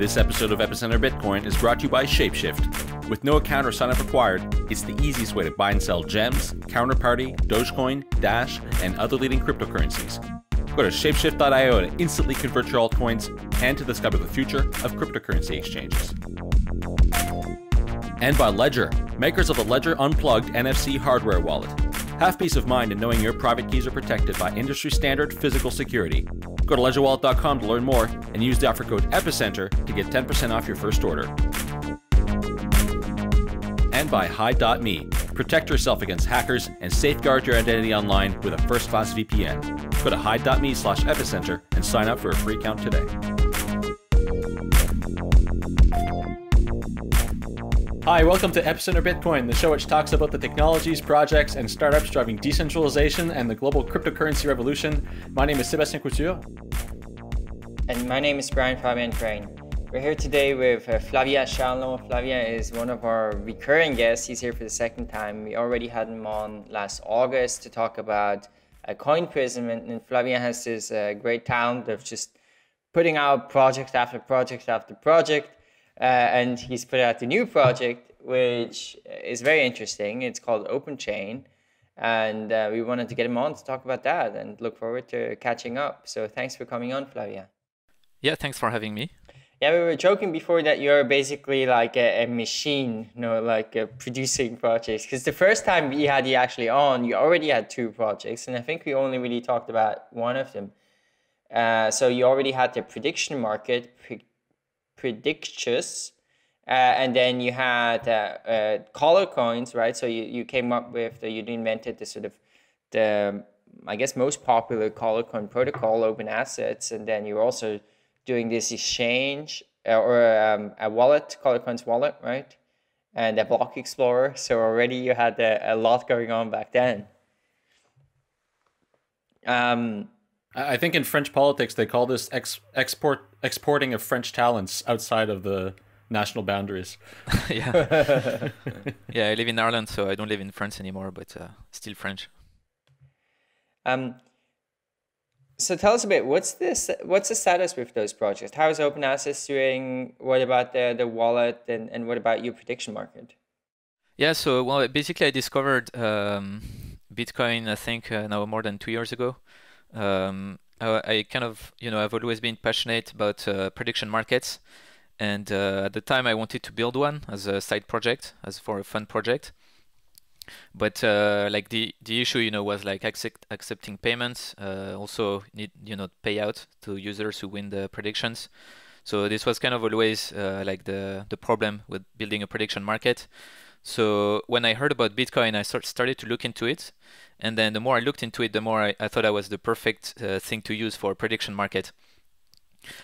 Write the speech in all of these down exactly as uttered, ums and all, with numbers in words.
This episode of Epicenter Bitcoin is brought to you by Shapeshift. With no account or sign-up required, it's the easiest way to buy and sell gems, counterparty, Dogecoin, Dash, and other leading cryptocurrencies. Go to shapeshift dot i o to instantly convert your altcoins and to discover the future of cryptocurrency exchanges. And by Ledger, makers of the Ledger Unplugged N F C hardware wallet. Have peace of mind in knowing your private keys are protected by industry-standard physical security. Go to ledger wallet dot com to learn more and use the offer code EPICENTER to get ten percent off your first order. And by Hide dot me. Protect yourself against hackers and safeguard your identity online with a first-class V P N. Go to hide.me slash epicenter and sign up for a free account today. Hi, welcome to Epicenter Bitcoin, the show which talks about the technologies, projects, and startups driving decentralization and the global cryptocurrency revolution. My name is Sébastien Couture. And my name is Brian Fabian Crane. We're here today with uh, Flavien Charlon. Flavien is one of our recurring guests. He's here for the second time. We already had him on last August to talk about uh, Coin Prism, and, and Flavien has this uh, great talent of just putting out project after project after project. Uh, and he's put out the new project, which is very interesting. It's called OpenChain, and uh, we wanted to get him on to talk about that and look forward to catching up. So thanks for coming on, Flavien. Yeah, thanks for having me. Yeah, we were joking before that you're basically like a, a machine, you know, like uh, producing projects. Because the first time we had you actually on, you already had two projects, and I think we only really talked about one of them. Uh, so you already had the prediction market, pre Predictious, uh, and then you had uh, uh, Colored Coins, right? So you, you came up with, the, you invented the sort of, the I guess most popular Colored Coin protocol, Open Assets, and then you're also doing this exchange uh, or um, a wallet, Colored Coins wallet, right? And a block explorer. So already you had a, a lot going on back then. Um, I think in French politics, they call this ex export exporting of French talents outside of the national boundaries. Yeah. Yeah, I live in Ireland, so I don't live in France anymore, but uh, still French. Um. So tell us a bit, what's this? What's the status with those projects? How is Open Assets doing? What about the, the wallet, and, and what about your prediction market? Yeah, so well, basically I discovered um, Bitcoin, I think uh, now more than two years ago. Um, I kind of, you know, I've always been passionate about uh, prediction markets, and uh, at the time I wanted to build one as a side project, as for a fun project. But uh, like the the issue, you know, was like accept, accepting payments, uh, also need, you know, payout to users who win the predictions. So this was kind of always uh, like the the problem with building a prediction market. So when I heard about Bitcoin, I start, started to look into it. And then the more I looked into it, the more I, I thought I was the perfect uh, thing to use for a prediction market.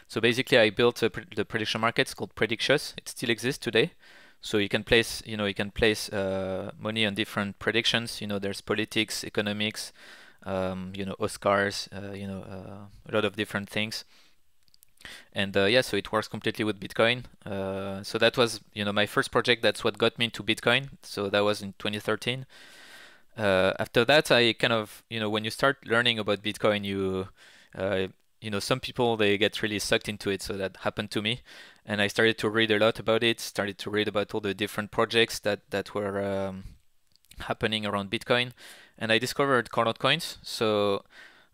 So basically, I built a, the prediction markets called Predictious. It still exists today. So you can place, you know, you can place uh, money on different predictions. You know, there's politics, economics, um, you know, Oscars, uh, you know, uh, a lot of different things. And uh, yeah, so it works completely with Bitcoin. Uh, so that was, you know, my first project. That's what got me into Bitcoin. So that was in twenty thirteen. Uh, after that, I kind of, you know, when you start learning about Bitcoin, you, uh, you know, some people, they get really sucked into it. So that happened to me. And I started to read a lot about it, started to read about all the different projects that, that were um, happening around Bitcoin. And I discovered Colored Coins. So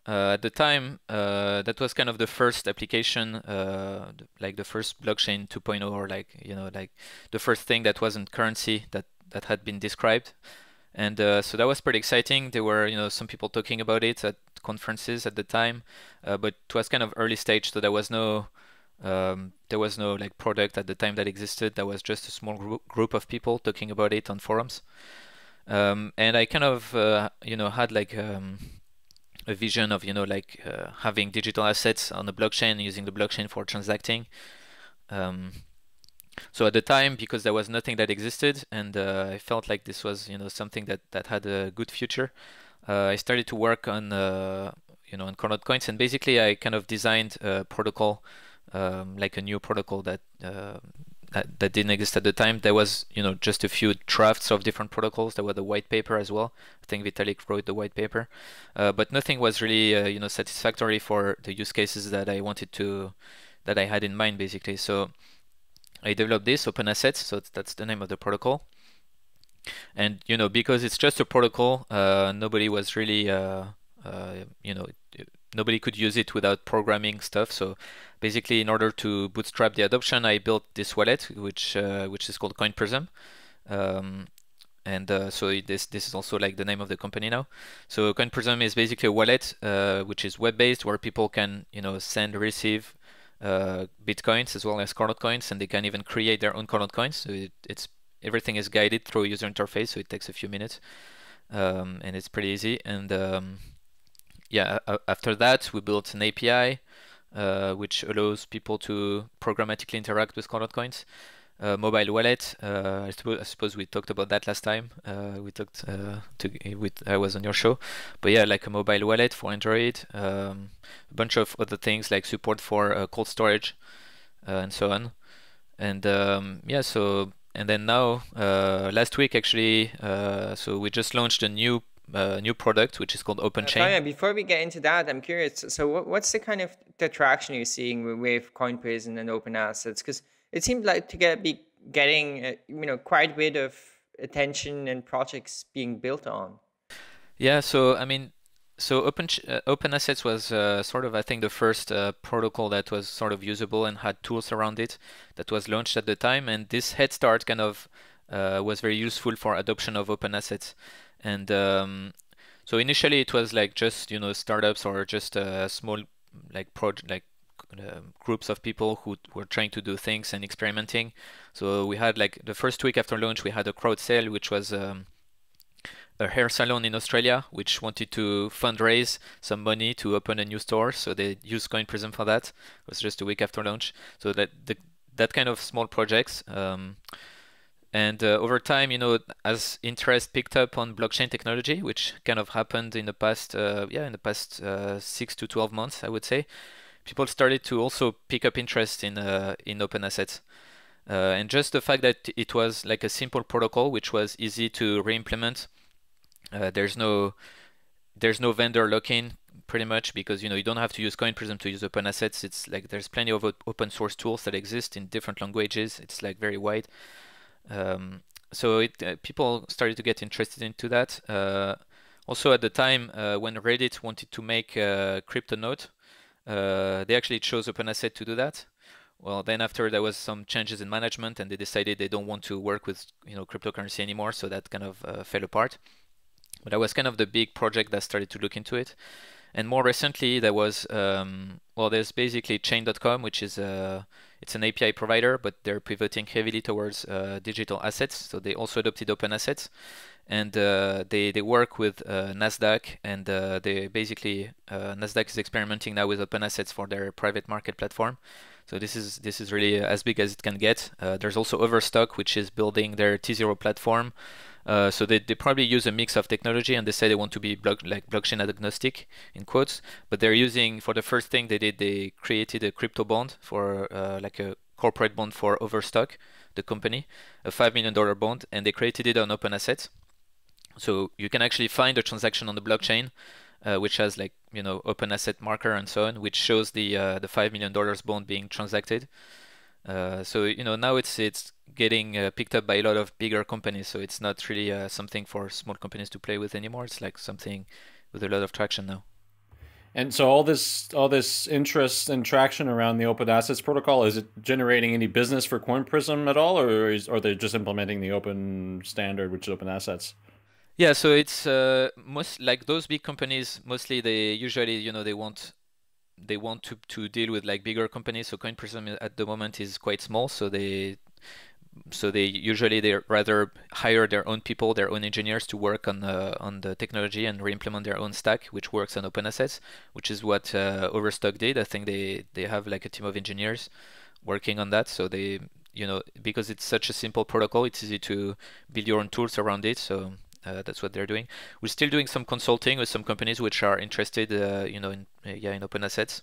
Uh, at the time, uh, that was kind of the first application, uh, like the first blockchain two point oh, or like, you know, like the first thing that wasn't currency that, that had been described. And uh, so that was pretty exciting. There were, you know, some people talking about it at conferences at the time, uh, but it was kind of early stage. So there was no, um, there was no like product at the time that existed. There was just a small gr group of people talking about it on forums. Um, and I kind of, uh, you know, had like, um, a vision of, you know, like uh, having digital assets on the blockchain, using the blockchain for transacting. Um, so at the time, because there was nothing that existed, and uh, I felt like this was, you know, something that, that had a good future, uh, I started to work on, uh, you know, on Colored Coins. And basically, I kind of designed a protocol, um, like a new protocol that, uh, that that didn't exist at the time. There was, you know, just a few drafts of different protocols. There was the white paper as well. I think Vitalik wrote the white paper, uh, but nothing was really, uh, you know, satisfactory for the use cases that I wanted to that I had in mind, basically. So I developed this Open Assets, so that's the name of the protocol. And you know, because it's just a protocol, uh, nobody was really, uh, uh, you know, nobody could use it without programming stuff. So basically, in order to bootstrap the adoption, I built this wallet, which uh, which is called Coin Prism. Um, and uh, so this this is also like the name of the company now. So Coin Prism is basically a wallet uh, which is web-based, where people can you know send, receive uh, bitcoins as well as colored coins, and they can even create their own colored coins. So it, it's everything is guided through a user interface, so it takes a few minutes, um, and it's pretty easy. And um, yeah, after that, we built an A P I uh, which allows people to programmatically interact with colored coins. Uh, mobile wallet. Uh, I, suppose, I suppose we talked about that last time. Uh, we talked uh, to, with I was on your show, but yeah, like a mobile wallet for Android, um, a bunch of other things like support for uh, cold storage, uh, and so on. And um, yeah, so and then now uh, last week actually, uh, so we just launched a new uh, new product which is called OpenChain. Uh, before we get into that, I'm curious. So what, what's the kind of the traction you're seeing with, with Coin Prism and Open Assets? Because it seemed like to get be getting uh, you know quite a bit of attention and projects being built on. Yeah, so I mean, so Open uh, Open Assets was uh, sort of I think the first uh, protocol that was sort of usable and had tools around it that was launched at the time, and this head start kind of uh, was very useful for adoption of Open Assets. And um, so initially it was like just you know startups or just uh, small like project like. Uh, groups of people who were trying to do things and experimenting. So we had like the first week after launch, we had a crowd sale, which was um, a hair salon in Australia, which wanted to fundraise some money to open a new store. So they used Coin Prism for that. It was just a week after launch. So that the, that kind of small projects. Um, and uh, over time, you know, as interest picked up on blockchain technology, which kind of happened in the past, uh, yeah, in the past uh, six to twelve months, I would say, people started to also pick up interest in uh, in Open Assets, uh, and just the fact that it was like a simple protocol which was easy to reimplement. Uh, there's no there's no vendor lock-in pretty much, because you know you don't have to use Coin Prism to use Open Assets. It's like there's plenty of open source tools that exist in different languages. It's like very wide, um, so it uh, people started to get interested into that. Uh, also at the time uh, when Reddit wanted to make a CryptoNote. Uh, they actually chose Open Asset to do that. Well, then after there was some changes in management, and they decided they don't want to work with you know cryptocurrency anymore. So that kind of uh, fell apart. But that was kind of the big project that started to look into it. And more recently, there was um, well, there's basically Chain dot com, which is a it's an A P I provider, but they're pivoting heavily towards uh, digital assets. So they also adopted Open Assets, and uh, they they work with uh, Nasdaq, and uh, they basically uh, Nasdaq is experimenting now with Open Assets for their private market platform. So this is this is really as big as it can get. Uh, there's also Overstock, which is building their T zero platform. Uh, so they, they probably use a mix of technology, and they say they want to be block, like blockchain agnostic in quotes. But they're using for the first thing they did, they created a crypto bond for uh, like a corporate bond for Overstock, the company, a five million dollar bond, and they created it on Open Assets. So you can actually find a transaction on the blockchain, uh, which has like you know Open Asset marker and so on, which shows the uh, the five million dollars bond being transacted. Uh, so you know now it's it's getting uh, picked up by a lot of bigger companies. So it's not really uh, something for small companies to play with anymore. It's like something with a lot of traction now. And so all this all this interest and traction around the Open Assets protocol, is it generating any business for Coin Prism at all, or is, or are they just implementing the open standard, which is Open Assets? Yeah, so it's uh, most like those big companies. Mostly, they usually you know they want. They want to to deal with like bigger companies. So Coin Prism at the moment is quite small. So they so they usually they rather hire their own people, their own engineers to work on the on the technology and reimplement their own stack, which works on Open Assets, which is what uh, Overstock did. I think they they have like a team of engineers working on that. So they you know because it's such a simple protocol, it's easy to build your own tools around it. So uh, that's what they're doing. We're still doing some consulting with some companies which are interested, uh, you know, in uh, yeah, in Open Assets.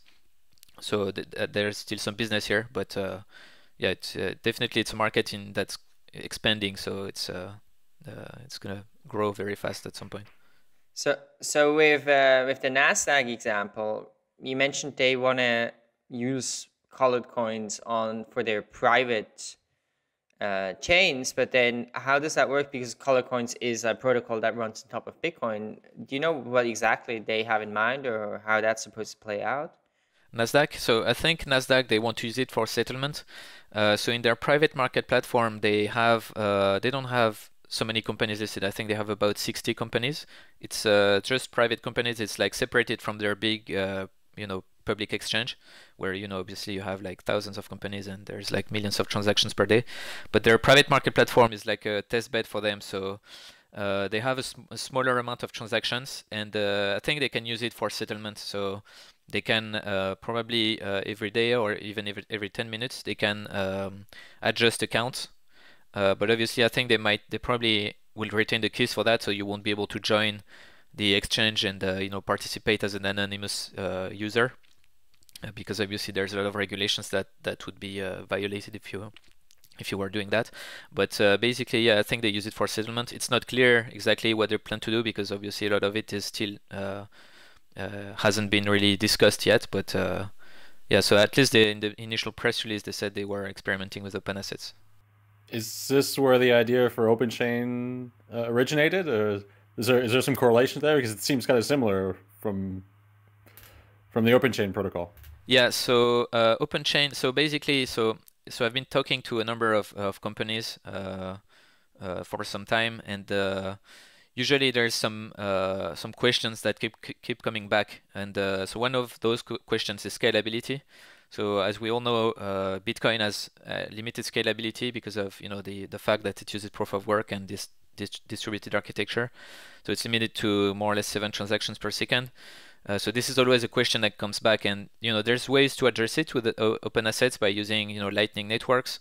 So th th there's still some business here, but uh, yeah, it's, uh, definitely it's a market in that's expanding. So it's uh, uh, it's gonna grow very fast at some point. So so with uh, with the Nasdaq example, you mentioned they wanna use Colored Coins on for their private uh, chains, but then how does that work? Because Colored Coins is a protocol that runs on top of Bitcoin. Do you know what exactly they have in mind or how that's supposed to play out? Nasdaq. So I think Nasdaq, they want to use it for settlement. Uh, so in their private market platform, they have uh, they don't have so many companies listed. I think they have about sixty companies. It's uh, just private companies. It's like separated from their big, uh, you know, public exchange, where you know obviously you have like thousands of companies and there's like millions of transactions per day. But their private market platform is like a test bed for them. So. Uh, they have a, sm a smaller amount of transactions, and uh, I think they can use it for settlement. So they can uh, probably uh, every day or even every, every ten minutes they can um, adjust accounts. Uh, but obviously, I think they might they probably will retain the keys for that, so you won't be able to join the exchange and uh, you know participate as an anonymous uh, user, uh, because obviously there's a lot of regulations that that would be uh, violated if you. if you were doing that. But uh, basically, yeah, I think they use it for settlement. It's not clear exactly what they plan to do, because obviously a lot of it is still uh, uh, hasn't been really discussed yet. But uh, yeah, so at least they, in the initial press release, they said they were experimenting with Open Assets. Is this where the idea for OpenChain uh, originated? Or is there, is there some correlation there? Because it seems kind of similar from, from the OpenChain protocol. Yeah, so uh, OpenChain, so basically, so So I've been talking to a number of, of companies uh, uh, for some time, and uh, usually there's some uh, some questions that keep keep coming back. And uh, so one of those questions is scalability. So as we all know, uh, Bitcoin has uh, limited scalability because of you know the the fact that it uses proof of work and this, this distributed architecture. So it's limited to more or less seven transactions per second. Uh, so this is always a question that comes back, and you know there's ways to address it with uh, Open Assets by using you know Lightning networks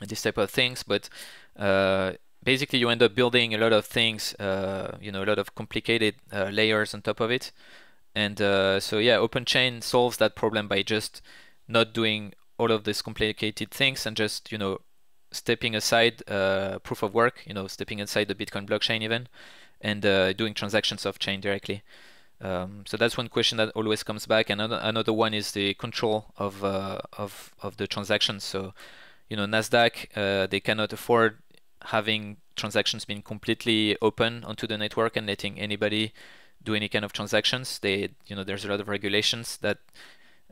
and this type of things. But uh, basically, you end up building a lot of things, uh, you know, a lot of complicated uh, layers on top of it. And uh, so yeah, OpenChain solves that problem by just not doing all of these complicated things and just you know stepping aside uh, proof of work, you know, stepping aside the Bitcoin blockchain even, and uh, doing transactions off chain directly. Um, so that's one question that always comes back, and another, another one is the control of uh, of of the transactions. So, you know, Nasdaq uh, they cannot afford having transactions being completely open onto the network and letting anybody do any kind of transactions. They, you know, there's a lot of regulations that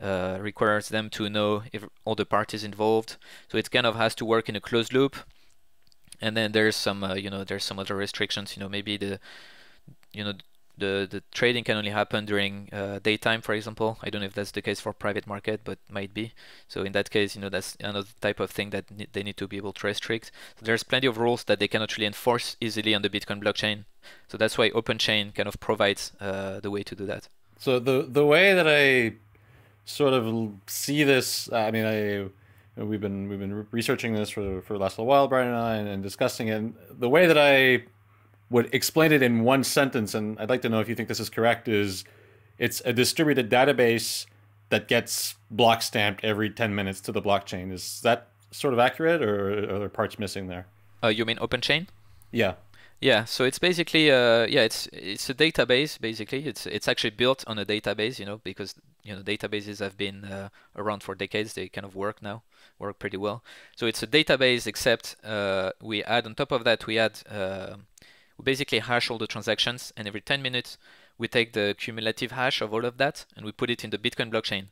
uh, requires them to know if all the parties involved. So it kind of has to work in a closed loop. And then there's some, uh, you know, there's some other restrictions. You know, maybe the, you know. The, the trading can only happen during uh, daytime, for example. I don't know if that's the case for private market, but might be. So in that case, you know, that's another type of thing that ne they need to be able to restrict. So there's plenty of rules that they cannot really enforce easily on the Bitcoin blockchain. So that's why OpenChain kind of provides uh, the way to do that. So the the way that I sort of see this, I mean, I you know, we've been we've been researching this for for the last little while, Brian and I, and, and discussing it. And the way that I would explain it in one sentence, and I'd like to know if you think this is correct, is it's a distributed database that gets block stamped every ten minutes to the blockchain. Is that sort of accurate, or are there parts missing there? Uh, you mean OpenChain? Yeah. Yeah, so it's basically, uh, yeah, it's it's a database, basically. It's it's actually built on a database, you know, because, you know, databases have been uh, around for decades. They kind of work now, work pretty well. So it's a database, except uh, we add, on top of that, we add... Uh, We basically hash all the transactions, and every ten minutes we take the cumulative hash of all of that and we put it in the Bitcoin blockchain.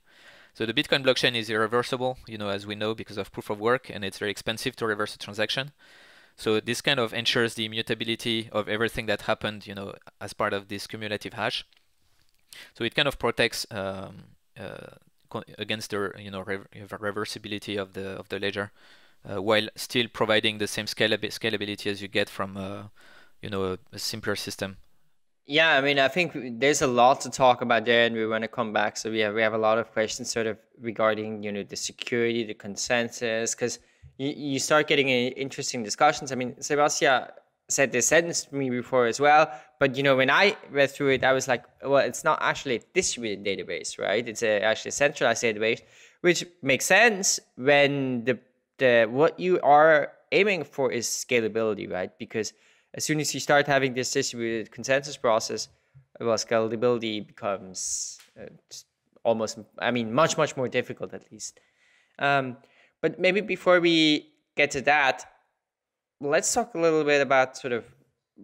So the Bitcoin blockchain is irreversible, you know, as we know, because of proof of work, and it's very expensive to reverse a transaction. So this kind of ensures the immutability of everything that happened, you know, as part of this cumulative hash. So it kind of protects um, uh, against the, you know, re reversibility of the of the ledger, uh, while still providing the same scalab scalability as you get from uh, you know, a, a simpler system. Yeah, I mean, I think there's a lot to talk about there, and we want to come back. So we have, we have a lot of questions sort of regarding, you know, the security, the consensus, because you, you start getting a, interesting discussions. I mean, Sébastien said this sentence to me before as well, but, you know, when I read through it, I was like, well, it's not actually a distributed database, right? It's a, actually a centralized database, which makes sense when the, the what you are aiming for is scalability, right? Because as soon as you start having this distributed consensus process, well, scalability becomes uh, almost, I mean, much, much more difficult, at least. Um, but maybe before we get to that, let's talk a little bit about sort of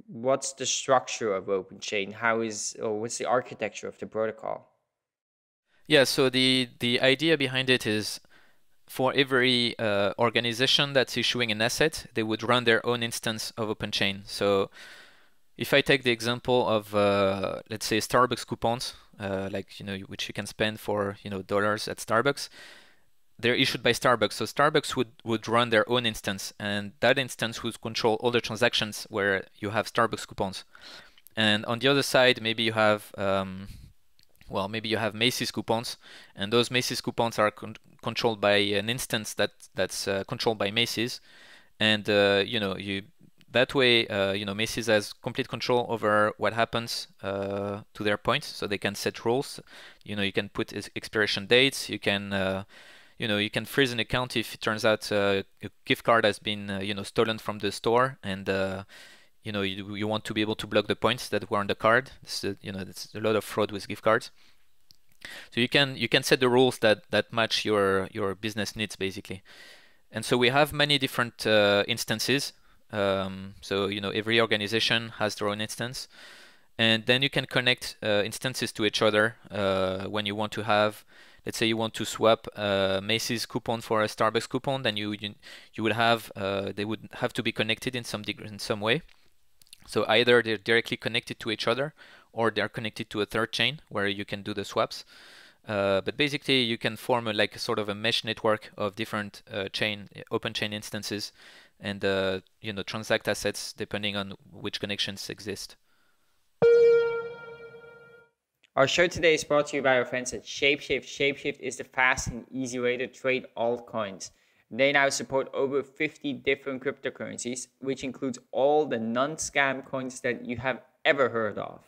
what's the structure of OpenChain. How is, or what's the architecture of the protocol? Yeah, so the, the idea behind it is for every uh, organization that's issuing an asset, they would run their own instance of OpenChain. So if I take the example of, uh, let's say, Starbucks coupons, uh, like, you know, which you can spend for, you know, dollars at Starbucks, they're issued by Starbucks. So Starbucks would, would run their own instance, and that instance would control all the transactions where you have Starbucks coupons. And on the other side, maybe you have, um, well, maybe you have Macy's coupons, and those Macy's coupons are con controlled by an instance that, that's uh, controlled by Macy's. And, uh, you know, you that way, uh, you know, Macy's has complete control over what happens uh, to their points. So they can set rules, you know, you can put expiration dates, you can, uh, you know, you can freeze an account if it turns out uh, a gift card has been, uh, you know, stolen from the store, and, uh, you know, you, you want to be able to block the points that were on the card. This is, you know, there's a lot of fraud with gift cards. So you can you can set the rules that that match your your business needs, basically. And so we have many different uh, instances. Um, so you know, every organization has their own instance, and then you can connect uh, instances to each other uh, when you want to have. Let's say you want to swap a Macy's coupon for a Starbucks coupon, then you you, you would have uh, they would have to be connected in some degree, in some way. So either they're directly connected to each other, or they're connected to a third chain where you can do the swaps. Uh, but basically, you can form a, like a sort of a mesh network of different uh, chain open chain instances, and uh, you know, transact assets depending on which connections exist. Our show today is brought to you by our friends at Shapeshift. Shapeshift is the fast and easy way to trade altcoins. They now support over fifty different cryptocurrencies, which includes all the non-scam coins that you have ever heard of.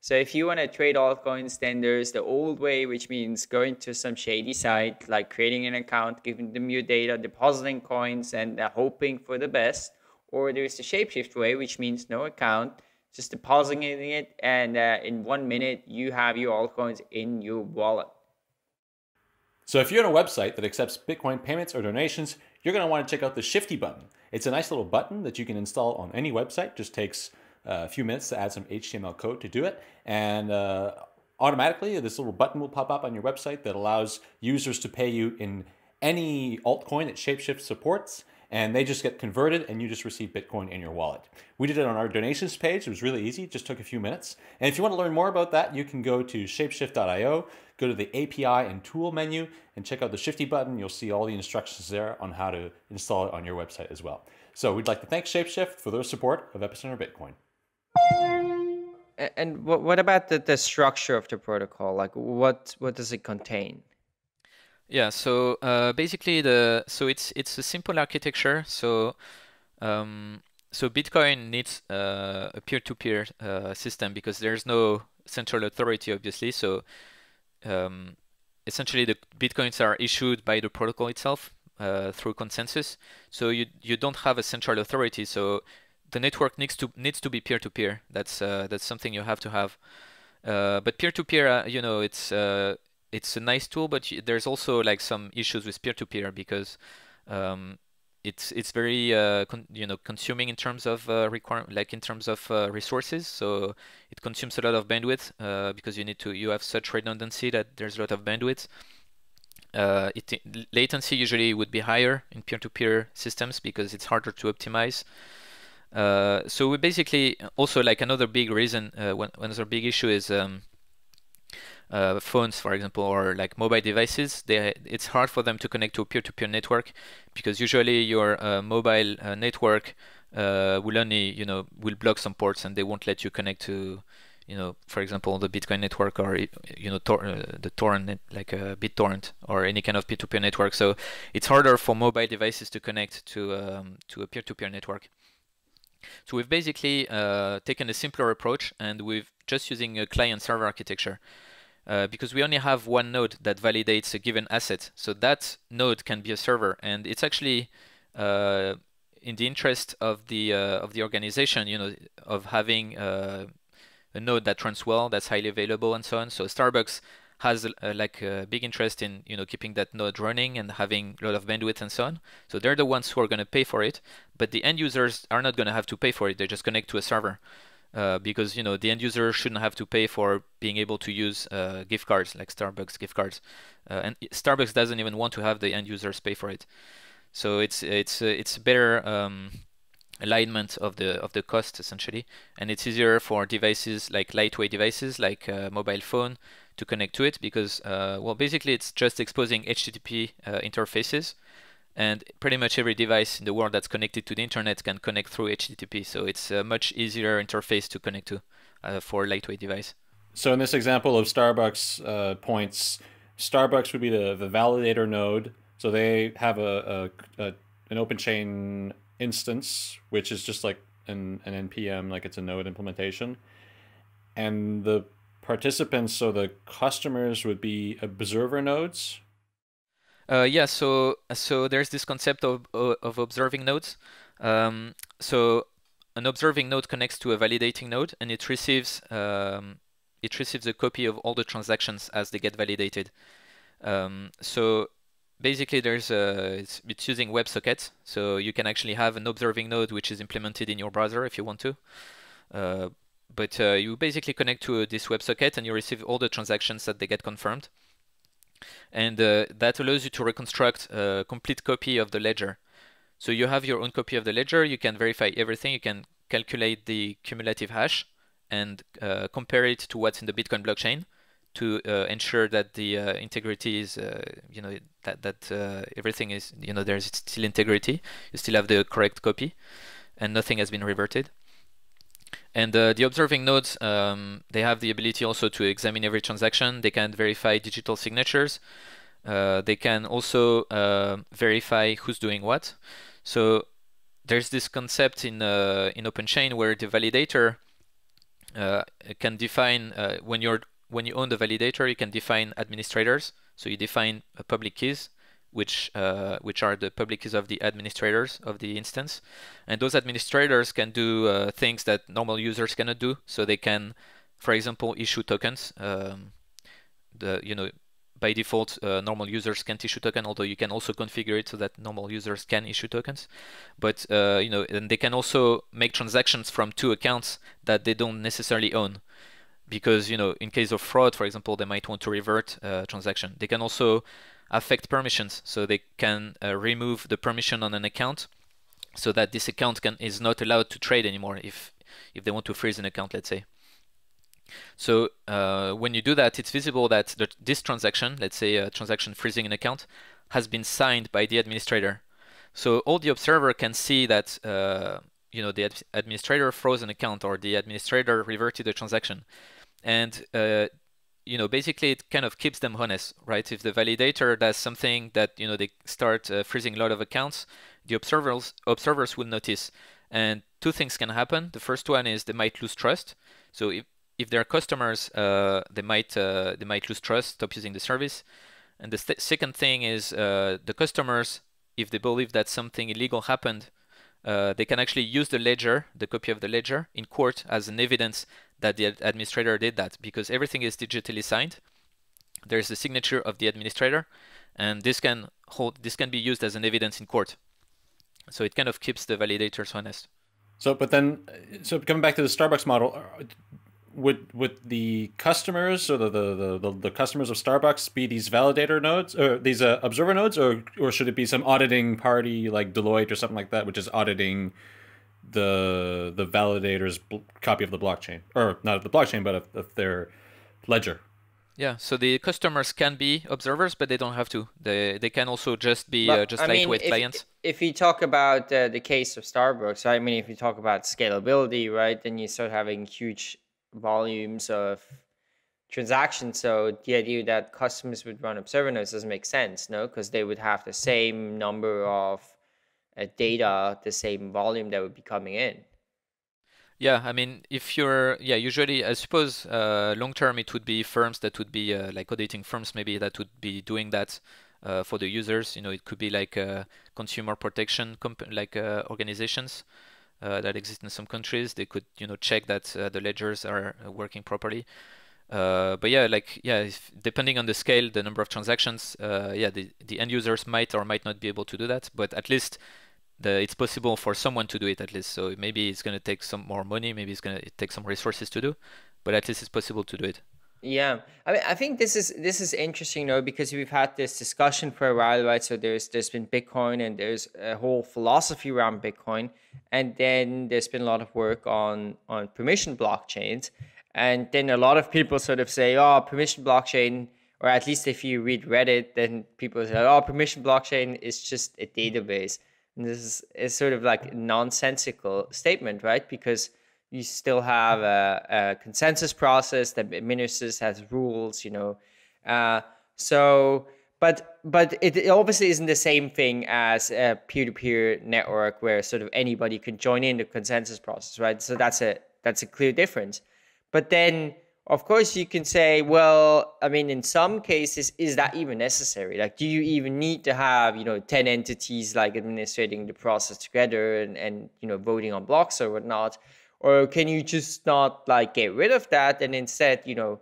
So if you want to trade altcoins, then there's the old way, which means going to some shady site, like creating an account, giving them your data, depositing coins, and hoping for the best. Or there's the Shapeshift way, which means no account, just depositing it, and uh, in one minute, you have your altcoins in your wallet. So if you're on a website that accepts Bitcoin payments or donations, you're going to want to check out the Shifty button. It's a nice little button that you can install on any website. Just takes a few minutes to add some H T M L code to do it. And uh, automatically, this little button will pop up on your website that allows users to pay you in any altcoin that Shapeshift supports. And they just get converted, and you just receive Bitcoin in your wallet. We did it on our donations page. It was really easy. It just took a few minutes. And if you want to learn more about that, you can go to shapeshift dot i o, go to the A P I and tool menu, and check out the Shifty button. You'll see all the instructions there on how to install it on your website as well. So we'd like to thank Shapeshift for their support of Epicenter Bitcoin. And what about the, the structure of the protocol? Like, what, what does it contain? Yeah, so uh, basically the so it's it's a simple architecture. So um, so Bitcoin needs uh, a peer-to-peer uh, system because there's no central authority, obviously. So um, essentially, the Bitcoins are issued by the protocol itself uh, through consensus. So you you don't have a central authority. So the network needs to needs to be peer-to-peer. That's uh, that's something you have to have. Uh, but peer-to-peer, uh, you know, it's uh, it's a nice tool, but there's also like some issues with peer-to-peer because um, it's it's very uh, con you know consuming in terms of uh, require like in terms of uh, resources. So it consumes a lot of bandwidth uh, because you need to you have such redundancy that there's a lot of bandwidth. Uh, it, latency usually would be higher in peer-to-peer systems because it's harder to optimize. Uh, so we basically also like another big reason, uh, one another big issue is. Um, Uh, phones, for example, or like mobile devices, they, it's hard for them to connect to a peer-to-peer network because usually your uh, mobile uh, network uh, will only, you know, will block some ports and they won't let you connect to, you know, for example, the Bitcoin network or, you know, tor uh, the torrent, like a uh, BitTorrent or any kind of peer-to-peer network. So it's harder for mobile devices to connect to, um, to a peer-to-peer network. So we've basically uh, taken a simpler approach and we've just using a client-server architecture. Uh, because we only have one node that validates a given asset. So that node can be a server. And it's actually uh, in the interest of the, uh, of the organization, you know, of having uh, a node that runs well, that's highly available and so on. So Starbucks has uh, like a big interest in, you know, keeping that node running and having a lot of bandwidth and so on. So they're the ones who are going to pay for it, but the end users are not going to have to pay for it. They just connect to a server uh, because, you know, the end user shouldn't have to pay for being able to use uh, gift cards, like Starbucks gift cards. Uh, and Starbucks doesn't even want to have the end users pay for it. So it's it's uh, it's better um, alignment of the of the cost essentially, and it's easier for devices like lightweight devices like uh, mobile phone to connect to it because uh, well basically it's just exposing H T T P uh, interfaces, and pretty much every device in the world that's connected to the internet can connect through H T T P. So it's a much easier interface to connect to uh, for a lightweight device. So in this example of Starbucks uh, points, Starbucks would be the the validator node. So they have a, a, a an OpenChain instance, which is just like an, an N P M, like it's a node implementation. And the participants, so the customers, would be observer nodes? Uh, yeah, so so there's this concept of, of observing nodes. Um, so an observing node connects to a validating node, and it receives, um, it receives a copy of all the transactions as they get validated. Um, so... Basically, there's a, it's, it's using WebSocket, so you can actually have an observing node which is implemented in your browser if you want to. Uh, but uh, you basically connect to this WebSocket and you receive all the transactions that they get confirmed. And uh, that allows you to reconstruct a complete copy of the ledger. So you have your own copy of the ledger, you can verify everything, you can calculate the cumulative hash and uh, compare it to what's in the Bitcoin blockchain, to uh, ensure that the uh, integrity is, uh, you know, that, that uh, everything is, you know, there's still integrity. You still have the correct copy and nothing has been reverted. And uh, the observing nodes, um, they have the ability also to examine every transaction. They can verify digital signatures. Uh, they can also uh, verify who's doing what. So there's this concept in, uh, in OpenChain where the validator uh, can define uh, when you're When you own the validator, you can define administrators. So you define uh, public keys, which uh, which are the public keys of the administrators of the instance. And those administrators can do uh, things that normal users cannot do. So they can, for example, issue tokens. Um, the you know by default, uh, normal users can't issue token, although you can also configure it so that normal users can issue tokens. But uh, you know, and they can also make transactions from two accounts that they don't necessarily own. Because, you know, in case of fraud, for example, they might want to revert a uh, transaction. They can also affect permissions. So they can uh, remove the permission on an account so that this account can is not allowed to trade anymore if, if they want to freeze an account, let's say. So uh, when you do that, it's visible that the, this transaction, let's say a transaction freezing an account, has been signed by the administrator. So all the observer can see that... Uh, you know, the ad administrator froze an account or the administrator reverted a transaction. And, uh, you know, basically it kind of keeps them honest, right? If the validator does something that, you know, they start uh, freezing a lot of accounts, the observers, observers will notice. And two things can happen. The first one is they might lose trust. So if, if they're customers, uh, they, might, uh, they might lose trust, stop using the service. And the st second thing is uh, the customers, if they believe that something illegal happened, Uh, they can actually use the ledger, the copy of the ledger, in court as an evidence that the ad administrator did that, because everything is digitally signed. There's the signature of the administrator, and this can hold. This can be used as an evidence in court. So it kind of keeps the validators honest. So, but then, so coming back to the Starbucks model, would would the customers or the the the, the customers of Starbucks be these validator nodes or these uh, observer nodes, or or should it be some auditing party like Deloitte or something like that, which is auditing the the validator's copy of the blockchain, or not of the blockchain, but of, of their ledger? Yeah. So the customers can be observers, but they don't have to. They they can also just be but, uh, just I lightweight mean, if, clients. If you talk about uh, the case of Starbucks, I mean, if you talk about scalability, right, then you start having huge volumes of transactions. So the idea that customers would run observer nodes doesn't make sense, no? Because they would have the same number of uh, data, the same volume that would be coming in. Yeah, I mean, if you're, yeah, usually, I suppose, uh, long term, it would be firms that would be, uh, like auditing firms, maybe, that would be doing that uh, for the users. You know, it could be like uh, consumer protection, comp like uh, organizations. Uh, that exist in some countries. They could, you know, check that uh, the ledgers are working properly. Uh, but yeah, like yeah, if, depending on the scale, the number of transactions, uh, yeah, the, the end users might or might not be able to do that. But at least the, it's possible for someone to do it at least. So maybe it's going to take some more money, maybe it's going to take some resources to do, but at least it's possible to do it. Yeah, I mean, I think this is this is interesting though, because we've had this discussion for a while, right? So there's there's been Bitcoin and there's a whole philosophy around Bitcoin, and then there's been a lot of work on on permission blockchains. And then a lot of people sort of say, oh, permission blockchain, or at least if you read Reddit, then people say, oh, permission blockchain is just a database. And this is, is sort of like a nonsensical statement, right? Because you still have a, a consensus process that administers, has rules, you know. Uh, so, but but it, it obviously isn't the same thing as a peer-to-peer network where sort of anybody can join in the consensus process, right? So that's a that's a clear difference. But then, of course, you can say, well, I mean, in some cases, is that even necessary? Like, do you even need to have, you know, ten entities like administrating the process together and, and you know, voting on blocks or whatnot? Or can you just not like get rid of that and instead, you know,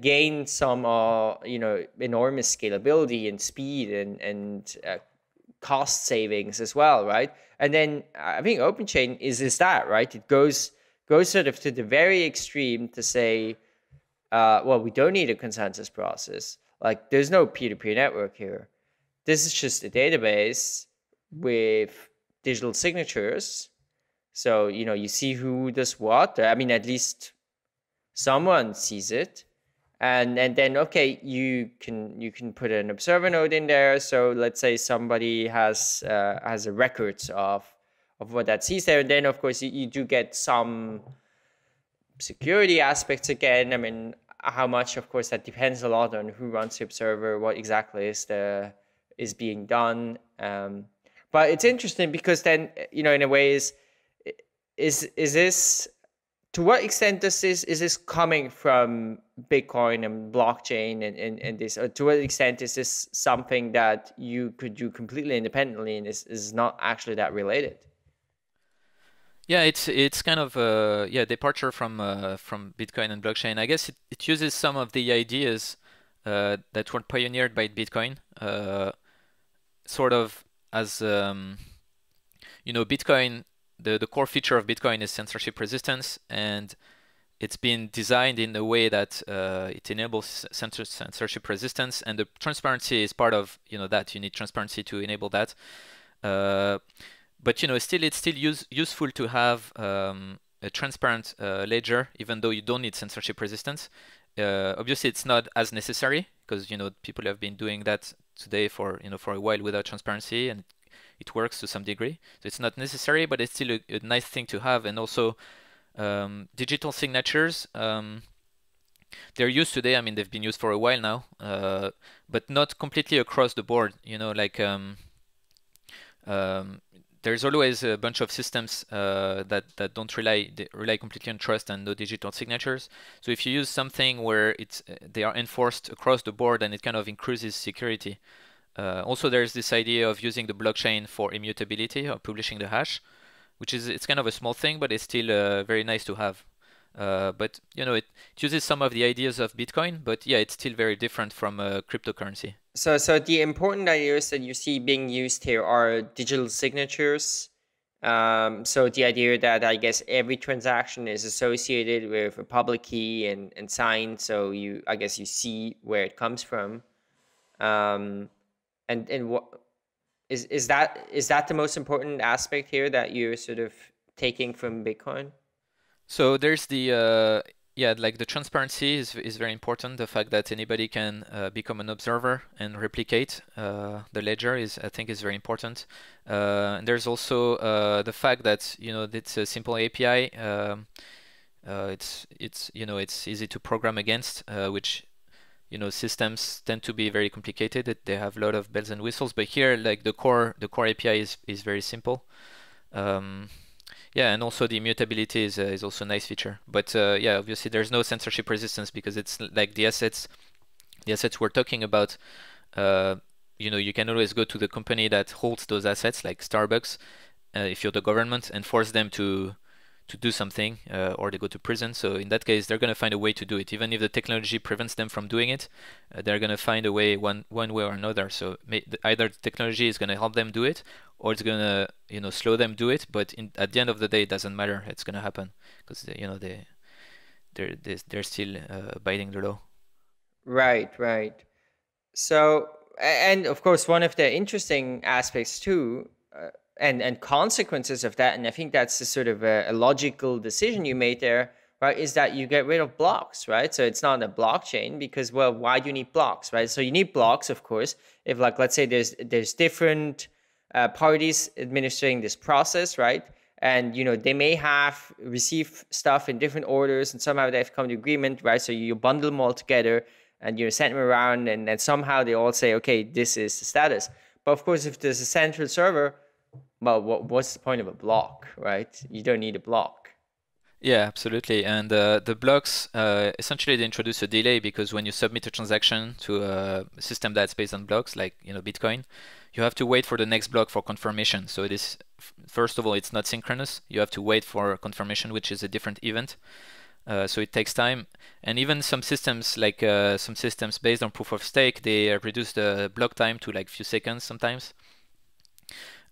gain some, uh, you know, enormous scalability and speed and, and uh, cost savings as well, right? And then I think OpenChain is, is that, right? It goes... Go sort of to the very extreme to say, uh, well, we don't need a consensus process. Like, there's no peer-to-peer network here. This is just a database with digital signatures. So, you know, you see who does what. I mean, at least someone sees it. And and then, okay, you can you can put an observer node in there. So let's say somebody has uh, has a records of of what that sees there. And then, of course, you, you do get some security aspects again. I mean, how much, of course, that depends a lot on who runs the observer, what exactly is the is being done. Um, but it's interesting because then, you know, in a way is, is, is this, to what extent does this, is this coming from Bitcoin and blockchain and, and, and this, or to what extent is this something that you could do completely independently and is, is not actually that related? Yeah, it's it's kind of a yeah departure from uh, from Bitcoin and blockchain. I guess it, it uses some of the ideas uh, that were pioneered by Bitcoin, uh, sort of as um, you know, Bitcoin. The the core feature of Bitcoin is censorship resistance, and it's been designed in a way that uh, it enables censor censorship resistance, and the transparency is part of you know that you need transparency to enable that. Uh, But you know, still, it's still use, useful to have um, a transparent uh, ledger, even though you don't need censorship resistance. Uh, obviously, it's not as necessary because you know people have been doing that today for you know for a while without transparency, and it works to some degree. So it's not necessary, but it's still a, a nice thing to have. And also, um, digital signatures. Um, They're used today. I mean, they've been used for a while now, uh, but not completely across the board. You know, like. Um, um, There's always a bunch of systems uh, that that don't rely rely completely on trust and no digital signatures. So if you use something where it's they are enforced across the board, and it kind of increases security. Uh, also, there's this idea of using the blockchain for immutability or publishing the hash, which is it's kind of a small thing, but it's still uh, very nice to have. Uh, but you know, it, it uses some of the ideas of Bitcoin, but yeah, it's still very different from uh, cryptocurrency. So, so the important ideas that you see being used here are digital signatures. Um, so the idea that I guess every transaction is associated with a public key and, and signed. So you, I guess you see where it comes from. Um, and, and what is, is that, is that the most important aspect here that you're sort of taking from Bitcoin? So there's the, uh, yeah, like the transparency is, is very important. The fact that anybody can uh, become an observer and replicate uh, the ledger is, I think, is very important. Uh, and there's also uh, the fact that, you know, it's a simple A P I. Um, uh, it's, it's, you know, it's easy to program against, uh, which, you know, systems tend to be very complicated. They have a lot of bells and whistles, but here, like the core, the core A P I is, is very simple. Um, Yeah, and also the immutability is, uh, is also a nice feature. But uh, yeah, obviously there's no censorship resistance because it's like the assets, the assets we're talking about. Uh, you know, you can always go to the company that holds those assets, like Starbucks, uh, if you're the government, and force them to to do something, uh, or they go to prison. So in that case, they're going to find a way to do it. Even if the technology prevents them from doing it, uh, they're going to find a way one one way or another. So may, either the technology is going to help them do it, or it's going to, you know, slow them do it. But in, at the end of the day, it doesn't matter. It's going to happen because, you know, they they're they're, they're still uh, abiding the law. Right, right. So, and of course, one of the interesting aspects too, uh, and and consequences of that, and I think that's the sort of a, a logical decision you made there, right, is that you get rid of blocks, right? So it's not a blockchain because, well, why do you need blocks, right? So you need blocks, of course, if, like, let's say there's there's different uh, parties administering this process, right? And, you know, they may have received stuff in different orders and somehow they've come to agreement, right? So you bundle them all together and you send them around, and then somehow they all say, okay, this is the status. But of course, if there's a central server, well, what, what's the point of a block, right? You don't need a block. Yeah, absolutely. And uh, the blocks, uh, essentially, they introduce a delay because when you submit a transaction to a system that's based on blocks, like, you know, Bitcoin, you have to wait for the next block for confirmation. So it is, first of all, it's not synchronous. You have to wait for confirmation, which is a different event. Uh, so it takes time. And even some systems, like uh, some systems based on proof of stake, they reduce the block time to like few seconds sometimes.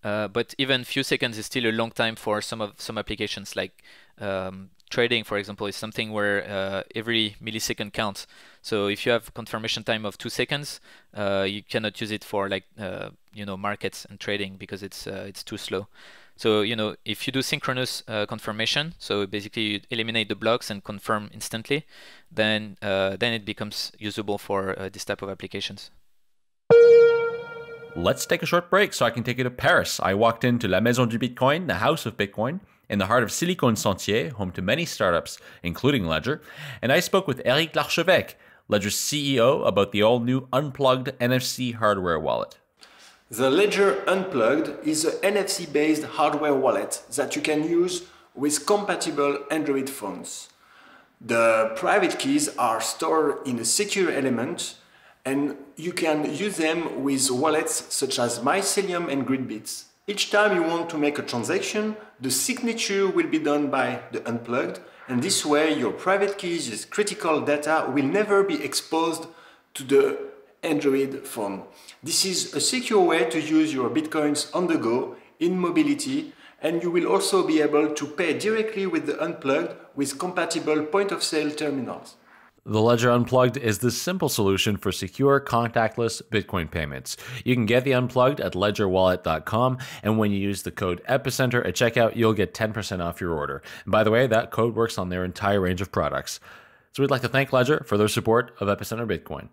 Uh, but even few seconds is still a long time for some of some applications, like um, trading, for example, is something where uh, every millisecond counts. So if you have confirmation time of two seconds, uh, you cannot use it for, like, uh, you know, markets and trading because it's uh, it's too slow. So, you know, if you do synchronous uh, confirmation, so basically you eliminate the blocks and confirm instantly, then uh, then it becomes usable for uh, this type of applications. Let's take a short break so I can take you to Paris. I walked into La Maison du Bitcoin, the House of Bitcoin, in the heart of Silicon Sentier, home to many startups, including Ledger, and I spoke with Eric Larchevêque, Ledger's C E O, about the all-new Unplugged N F C hardware wallet. The Ledger Unplugged is an N F C-based hardware wallet that you can use with compatible Android phones. The private keys are stored in a secure element, and you can use them with wallets such as Mycelium and Gridbits. Each time you want to make a transaction, the signature will be done by the Unplugged, and this way your private keys, critical data, will never be exposed to the Android phone. This is a secure way to use your Bitcoins on the go, in mobility, and you will also be able to pay directly with the Unplugged with compatible point-of-sale terminals. The Ledger Unplugged is the simple solution for secure, contactless Bitcoin payments. You can get the Unplugged at ledger wallet dot com, and when you use the code EPICENTER at checkout, you'll get ten percent off your order. And by the way, that code works on their entire range of products. So we'd like to thank Ledger for their support of Epicenter Bitcoin.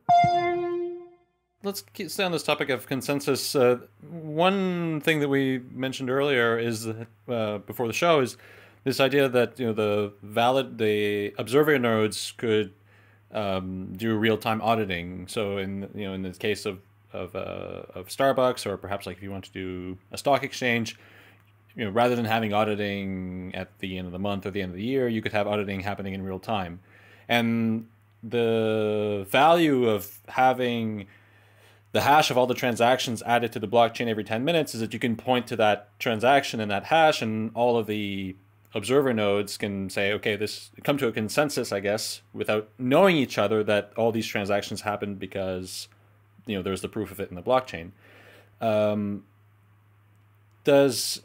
Let's stay on this topic of consensus. Uh, one thing that we mentioned earlier is uh, before the show is this idea that, you know, the valid the observer nodes could um, do real time auditing. So in you know in the case of of, uh, of Starbucks, or perhaps like if you want to do a stock exchange, you know rather than having auditing at the end of the month or the end of the year, you could have auditing happening in real time, and the value of having the hash of all the transactions added to the blockchain every ten minutes is that you can point to that transaction and that hash, and all of the observer nodes can say, okay, this come to a consensus, I guess, without knowing each other, that all these transactions happened because, you know, there's the proof of it in the blockchain. Um, does,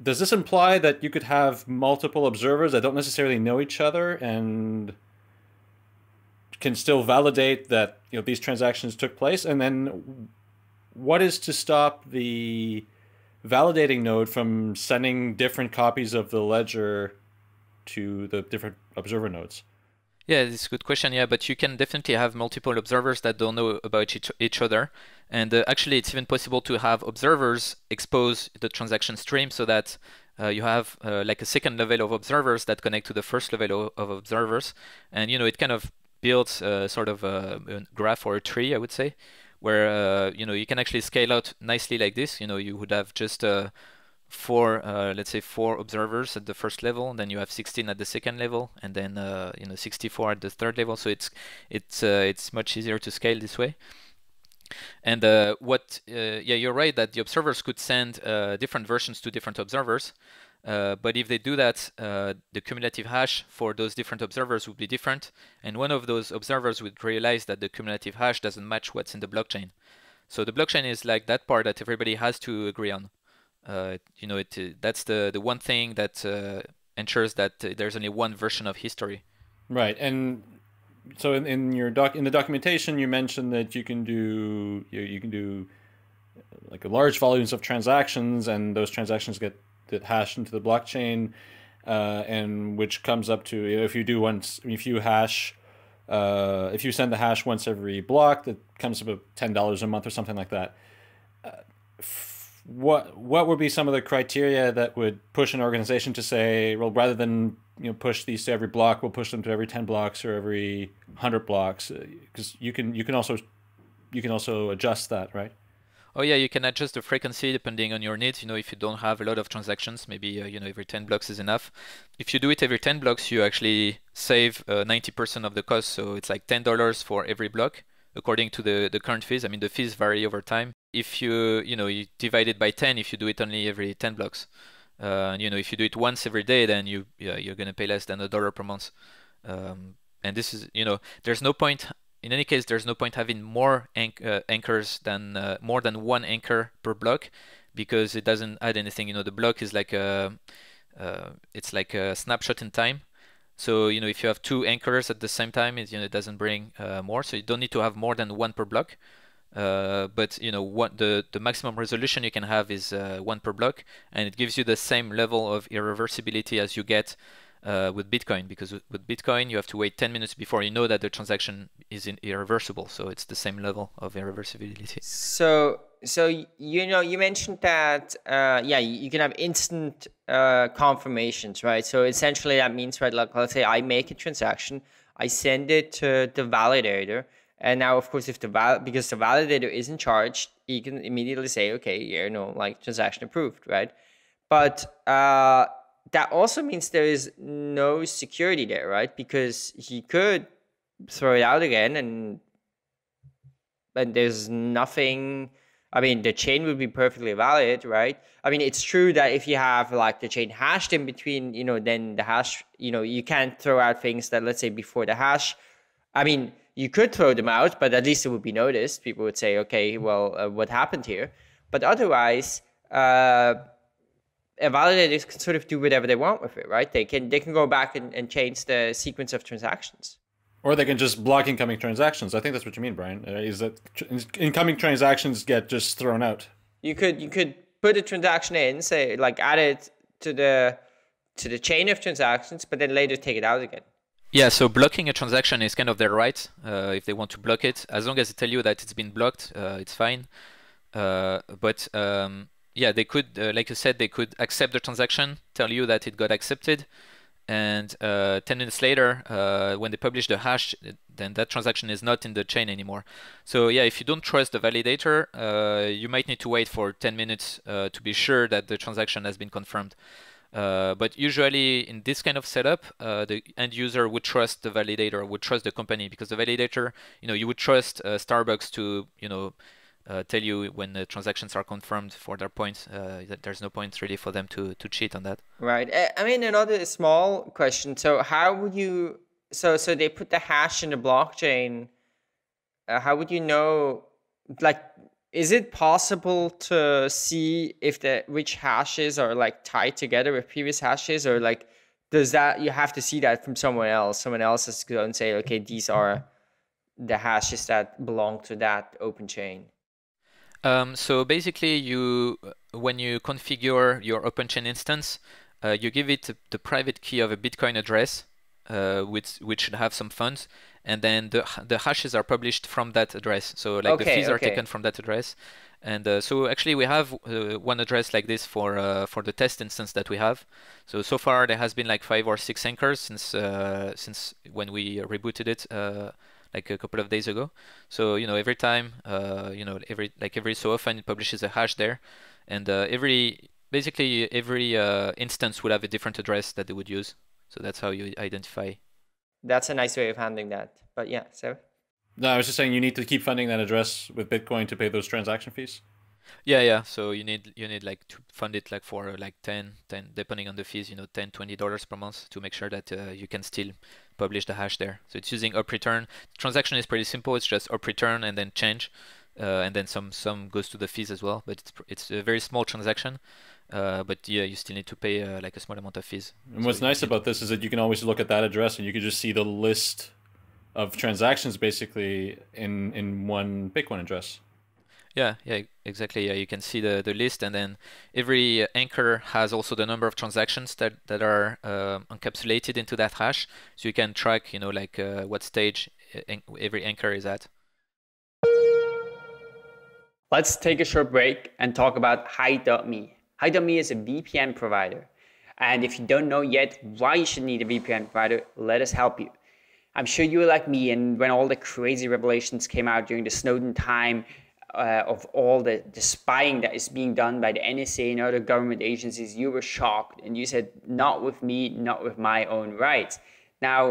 does this imply that you could have multiple observers that don't necessarily know each other and can still validate that, you know, these transactions took place? And then what is to stop the validating node from sending different copies of the ledger to the different observer nodes? Yeah, it's a good question. Yeah, but you can definitely have multiple observers that don't know about each, each other. And uh, actually, it's even possible to have observers expose the transaction stream so that Uh, you have uh, like a second level of observers that connect to the first level of observers. And, you know, it kind of builds a sort of a, a graph or a tree, I would say, where, uh, you know, you can actually scale out nicely like this. You know, you would have just uh, four, uh, let's say four observers at the first level, and then you have sixteen at the second level, and then, uh, you know, sixty-four at the third level. So it's, it's, uh, it's much easier to scale this way. And uh, what, uh, yeah, you're right that the observers could send uh, different versions to different observers. Uh, but if they do that, uh, the cumulative hash for those different observers would be different. And one of those observers would realize that the cumulative hash doesn't match what's in the blockchain. So the blockchain is like that part that everybody has to agree on. Uh, you know, it, uh, that's the, the one thing that uh, ensures that uh, there's only one version of history. Right. And so in, in your doc, in the documentation, you mentioned that you can do, you, you can do like large volumes of transactions, and those transactions get that hashed into the blockchain, uh, and which comes up to, if you do once, if you hash, uh, if you send the hash once every block, that comes up about ten dollars a month or something like that. Uh, f- what what would be some of the criteria that would push an organization to say, well, rather than you know push these to every block, we'll push them to every ten blocks or every one hundred blocks? Because you can you can also you can also adjust that, right? Oh yeah, you can adjust the frequency depending on your needs. You know, if you don't have a lot of transactions, maybe uh, you know every ten blocks is enough. If you do it every ten blocks, you actually save uh, ninety percent of the cost. So it's like ten dollars for every block, according to the, the current fees. I mean, the fees vary over time. If you you know you divide it by ten, if you do it only every ten blocks, uh, you know if you do it once every day, then you yeah, you're gonna pay less than a dollar per month. Um, and this is you know there's no point. In any case, there's no point having more anch- uh, anchors than uh, more than one anchor per block, because it doesn't add anything. You know, the block is like a uh, it's like a snapshot in time. So you know, if you have two anchors at the same time, it you know it doesn't bring uh, more. So you don't need to have more than one per block. Uh, but you know, what the the maximum resolution you can have is uh, one per block, and it gives you the same level of irreversibility as you get. Uh, with Bitcoin, because with Bitcoin you have to wait ten minutes before you know that the transaction is in irreversible, so it's the same level of irreversibility. So, so you know, you mentioned that uh, yeah, you can have instant uh, confirmations, right? So essentially, that means, right, like let's say I make a transaction, I send it to the validator, and now of course, if the val- because the validator isn't charged, you can immediately say, okay, yeah, no, like transaction approved, right? But uh, that also means there is no security there, right? Because he could throw it out again, and and there's nothing. I mean, the chain would be perfectly valid, right? I mean, it's true that if you have like the chain hashed in between, you know, then the hash, you know, you can't throw out things that, let's say, before the hash. I mean, you could throw them out, but at least it would be noticed. People would say, okay, well, uh, what happened here? But otherwise, uh, validators can sort of do whatever they want with it, right? They can they can go back and, and change the sequence of transactions. Or they can just block incoming transactions. I think that's what you mean, Brian, is that incoming transactions get just thrown out. You could you could put a transaction in, say, like add it to the to the chain of transactions, but then later take it out again. Yeah, so blocking a transaction is kind of their right. Uh, if they want to block it, as long as they tell you that it's been blocked, uh, it's fine. Uh, but... Um, Yeah, they could, uh, like you said, they could accept the transaction, tell you that it got accepted, and uh, ten minutes later, uh, when they publish the hash, then that transaction is not in the chain anymore. So yeah, if you don't trust the validator, uh, you might need to wait for ten minutes uh, to be sure that the transaction has been confirmed. Uh, but usually in this kind of setup, uh, the end user would trust the validator, would trust the company, because the validator, you know, you would trust uh, Starbucks to, you know, Uh, tell you when the transactions are confirmed for their points. Uh, there's no point really for them to to cheat on that. Right. I mean, another small question. So how would you? So so they put the hash in the blockchain. Uh, how would you know? Like, is it possible to see if the which hashes are like tied together with previous hashes, or like does that you have to see that from someone else? Someone else has to go and say, okay, these are the hashes that belong to that open chain. Um, so basically, you when you configure your OpenChain instance, uh, you give it the private key of a Bitcoin address, uh, which which should have some funds, and then the the hashes are published from that address. So like okay, the fees okay. are taken from that address, and uh, so actually we have uh, one address like this for uh, for the test instance that we have. So so far there has been like five or six anchors since uh, since when we rebooted it. Uh, like a couple of days ago. So, you know, every time, uh, you know, every like every so often it publishes a hash there. And uh, every, basically every uh, instance would have a different address that they would use. So that's how you identify. That's a nice way of handling that. But yeah, so. No, I was just saying you need to keep funding that address with Bitcoin to pay those transaction fees. Yeah, yeah. So you need you need like to fund it like for like ten, ten, depending on the fees, you know, ten, twenty dollars per month to make sure that uh, you can still publish the hash there. So it's using up return. Transaction is pretty simple. It's just up return and then change, uh, and then some some goes to the fees as well. But it's it's a very small transaction. Uh, but yeah, you still need to pay uh, like a small amount of fees. And what's nice about this is that you can always look at that address and you can just see the list of transactions basically in in one Bitcoin address. Yeah, yeah, exactly. Yeah, you can see the, the list, and then every anchor has also the number of transactions that that are uh, encapsulated into that hash, so you can track, you know, like uh, what stage every anchor is at. Let's take a short break and talk about Hide dot me. Hide dot me is a V P N provider, and if you don't know yet why you should need a V P N provider, let us help you. I'm sure you were like me, and when all the crazy revelations came out during the Snowden time, Uh, of all the, the spying that is being done by the N S A and other government agencies, you were shocked and you said, not with me, not with my own rights. Now,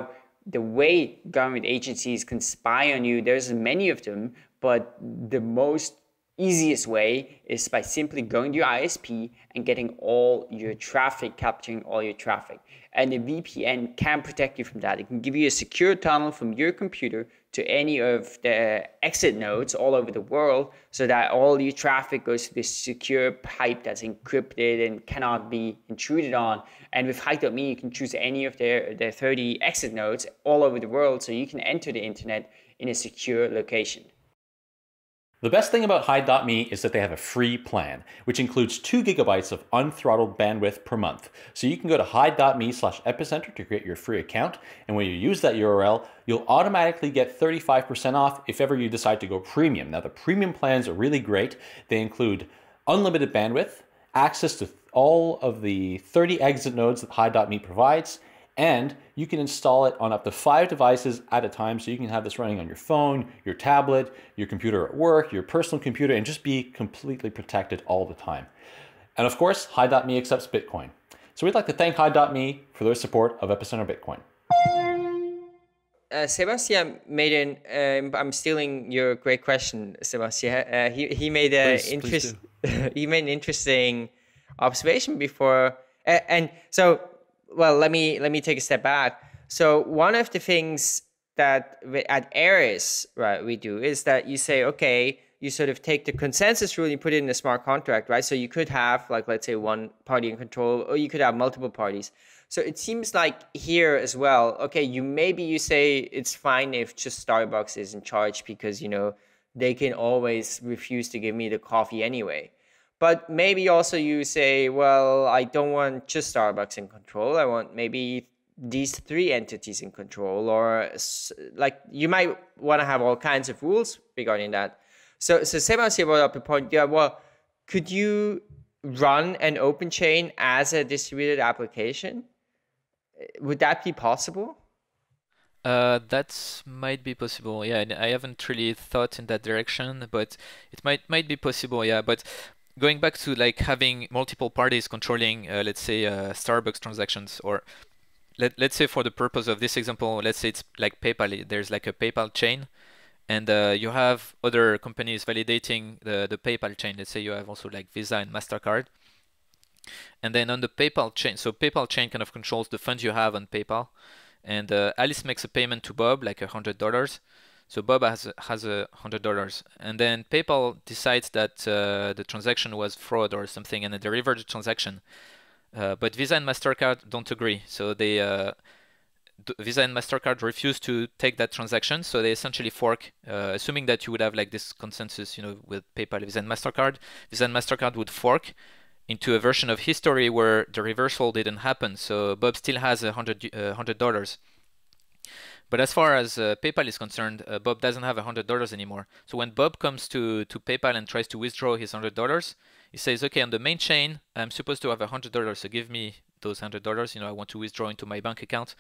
the way government agencies can spy on you, there's many of them, but the most easiest way is by simply going to your I S P and getting all your traffic, capturing all your traffic. And the V P N can protect you from that. It can give you a secure tunnel from your computer to any of the exit nodes all over the world, so that all your traffic goes to this secure pipe that's encrypted and cannot be intruded on. And with Hide dot me, you can choose any of their, their thirty exit nodes all over the world, so you can enter the internet in a secure location. The best thing about Hide dot me is that they have a free plan, which includes two gigabytes of unthrottled bandwidth per month. So you can go to hide dot me slash epicenter to create your free account. And when you use that U R L, you'll automatically get thirty-five percent off if ever you decide to go premium. Now, the premium plans are really great. They include unlimited bandwidth, access to all of the thirty exit nodes that Hide dot me provides, and you can install it on up to five devices at a time, so you can have this running on your phone, your tablet, your computer at work, your personal computer, and just be completely protected all the time. And of course, Hide dot me accepts Bitcoin. So we'd like to thank Hide dot me for their support of Epicenter Bitcoin. Uh, Sébastien made an, uh, I'm stealing your great question, Sébastien. Uh, he, he, made a please, interest, please he made an interesting observation before. Uh, and so, Well, let me let me take a step back. So one of the things that we, at Ares, right, we do is that you say, okay, you sort of take the consensus rule and you put it in a smart contract, right? So you could have, like, let's say one party in control, or you could have multiple parties. So it seems like here as well, okay, you maybe you say it's fine if just Starbucks is in charge because, you know, they can always refuse to give me the coffee anyway. But maybe also you say, well, I don't want just Starbucks in control. I want maybe these three entities in control, or like you might want to have all kinds of rules regarding that. So, so Sébastien brought up a point. Yeah, well, could you run an open chain as a distributed application? Would that be possible? Uh, that might be possible. Yeah, I haven't really thought in that direction, but it might might be possible. Yeah, but going back to like having multiple parties controlling, uh, let's say, uh, Starbucks transactions, or let, let's say for the purpose of this example, let's say it's like PayPal, there's like a PayPal chain, and uh, you have other companies validating the, the PayPal chain. Let's say you have also like Visa and MasterCard. And then on the PayPal chain, so PayPal chain kind of controls the funds you have on PayPal. And uh, Alice makes a payment to Bob, like one hundred dollars. So Bob has has a hundred dollars, and then PayPal decides that uh, the transaction was fraud or something, and they reverse the transaction. Uh, but Visa and MasterCard don't agree, so they uh, Visa and MasterCard refuse to take that transaction. So they essentially fork, uh, assuming that you would have like this consensus, you know, with PayPal, Visa and MasterCard. Visa and MasterCard would fork into a version of history where the reversal didn't happen. So Bob still has a hundred uh, hundred dollars. But as far as uh, PayPal is concerned, uh, Bob doesn't have one hundred dollars anymore. So when Bob comes to, to PayPal and tries to withdraw his one hundred dollars, he says, okay, on the main chain, I'm supposed to have one hundred dollars, so give me those one hundred dollars. You know, I want to withdraw into my bank account.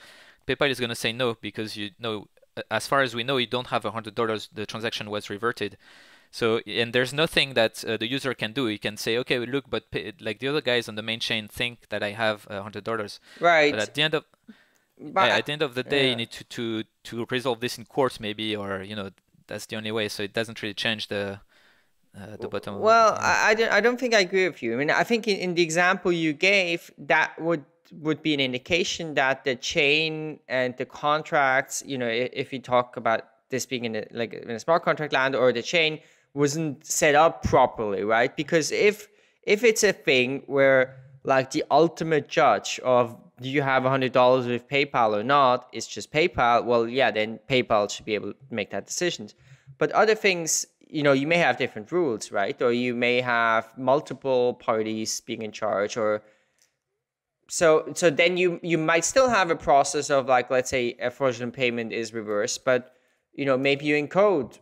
PayPal is going to say no, because, you know, as far as we know, you don't have one hundred dollars. The transaction was reverted. So, and there's nothing that uh, the user can do. You can say, okay, well, look, but pay, like the other guys on the main chain think that I have one hundred dollars. Right. But at the end of... But yeah, at the end of the day, yeah, you need to, to to resolve this in court, maybe, or, you know, that's the only way. So it doesn't really change the uh, the bottom. Well, of the I, I don't. I don't think I agree with you. I mean, I think in, in the example you gave, that would would be an indication that the chain and the contracts, you know, if you talk about this being in a, like in a smart contract land or the chain, wasn't set up properly, right? Because if if it's a thing where like the ultimate judge of do you have one hundred dollars with PayPal or not, it's just PayPal, well, yeah, then PayPal should be able to make that decision. But other things, you know, you may have different rules, right? Or you may have multiple parties being in charge, or so so then you you might still have a process of like, let's say a fraudulent payment is reversed, but you know, maybe you encode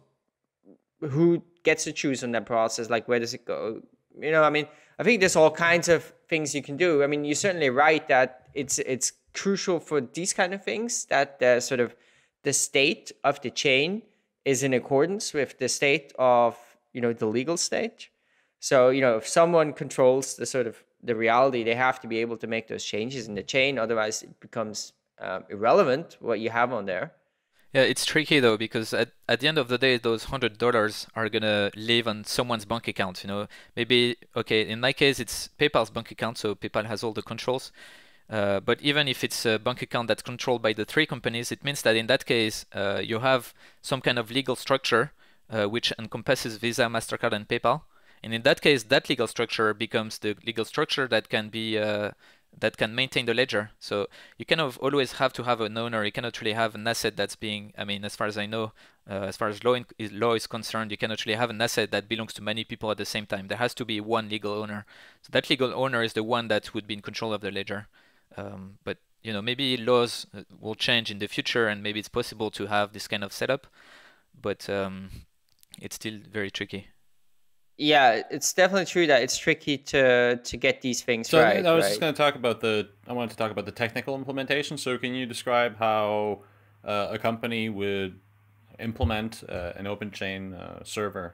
who gets to choose on that process, like where does it go? You know, I mean, I think there's all kinds of things you can do. I mean, you're certainly right that it's it's crucial for these kind of things that the sort of the state of the chain is in accordance with the state of, you know, the legal state. So, you know, if someone controls the sort of the reality, they have to be able to make those changes in the chain. Otherwise, it becomes uh, irrelevant what you have on there. Yeah, it's tricky though, because at, at the end of the day, those one hundred dollars are going to live on someone's bank account. You know, maybe, okay, in my case, it's PayPal's bank account, so PayPal has all the controls. Uh, but even if it's a bank account that's controlled by the three companies, it means that in that case, uh, you have some kind of legal structure uh, which encompasses Visa, MasterCard, and PayPal. And in that case, that legal structure becomes the legal structure that can be... Uh, that can maintain the ledger. So you kind of always have to have an owner. You cannot really have an asset that's being, I mean, as far as I know, uh, as far as law, in, law is concerned, you cannot really have an asset that belongs to many people at the same time. There has to be one legal owner. So that legal owner is the one that would be in control of the ledger. Um, but, you know, maybe laws will change in the future and maybe it's possible to have this kind of setup, but um, it's still very tricky. Yeah, it's definitely true that it's tricky to to get these things so right. So I was right. just going to talk about the. I wanted to talk about the technical implementation. So can you describe how uh, a company would implement uh, an OpenChain uh, server?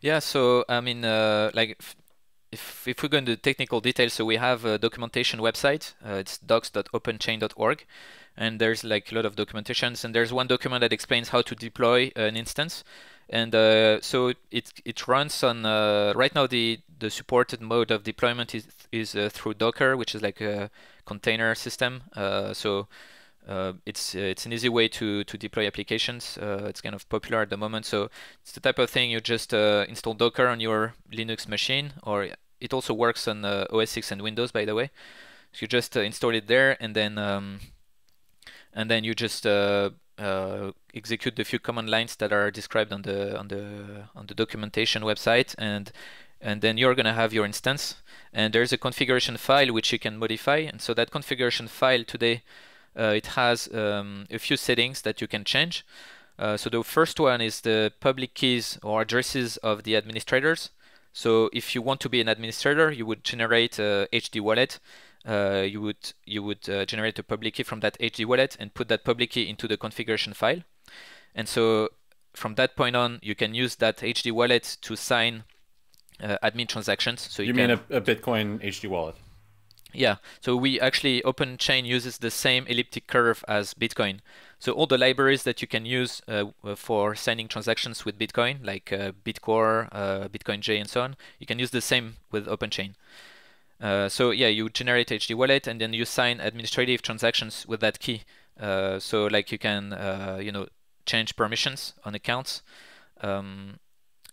Yeah. So I mean, uh, like, if if we go into technical details, so we have a documentation website. Uh, it's docs dot openchain dot org, and there's like a lot of documentations. And there's one document that explains how to deploy an instance. And uh, so it it runs on uh, right now the the supported mode of deployment is is uh, through Docker, which is like a container system. Uh, so uh, it's it's an easy way to to deploy applications. Uh, it's kind of popular at the moment. So it's the type of thing you just uh, install Docker on your Linux machine, or it also works on uh, O S X and Windows, by the way. So you just uh, install it there, and then um, and then you just uh, Uh, execute the few command lines that are described on the on the on the documentation website, and and then you're gonna have your instance. And there's a configuration file which you can modify. And so that configuration file today, uh, it has um, a few settings that you can change. Uh, so the first one is the public keys or addresses of the administrators. So if you want to be an administrator, you would generate a H D wallet. Uh, you would you would uh, generate a public key from that H D wallet and put that public key into the configuration file, and so from that point on you can use that H D wallet to sign uh, admin transactions. So you, you can... mean a, a Bitcoin H D wallet? Yeah. So we actually OpenChain uses the same elliptic curve as Bitcoin. So all the libraries that you can use uh, for signing transactions with Bitcoin, like uh, BitCore, uh, Bitcoin J, and so on, you can use the same with OpenChain. Uh, so yeah, you generate H D wallet and then you sign administrative transactions with that key. Uh, so like you can, uh, you know, change permissions on accounts. Um,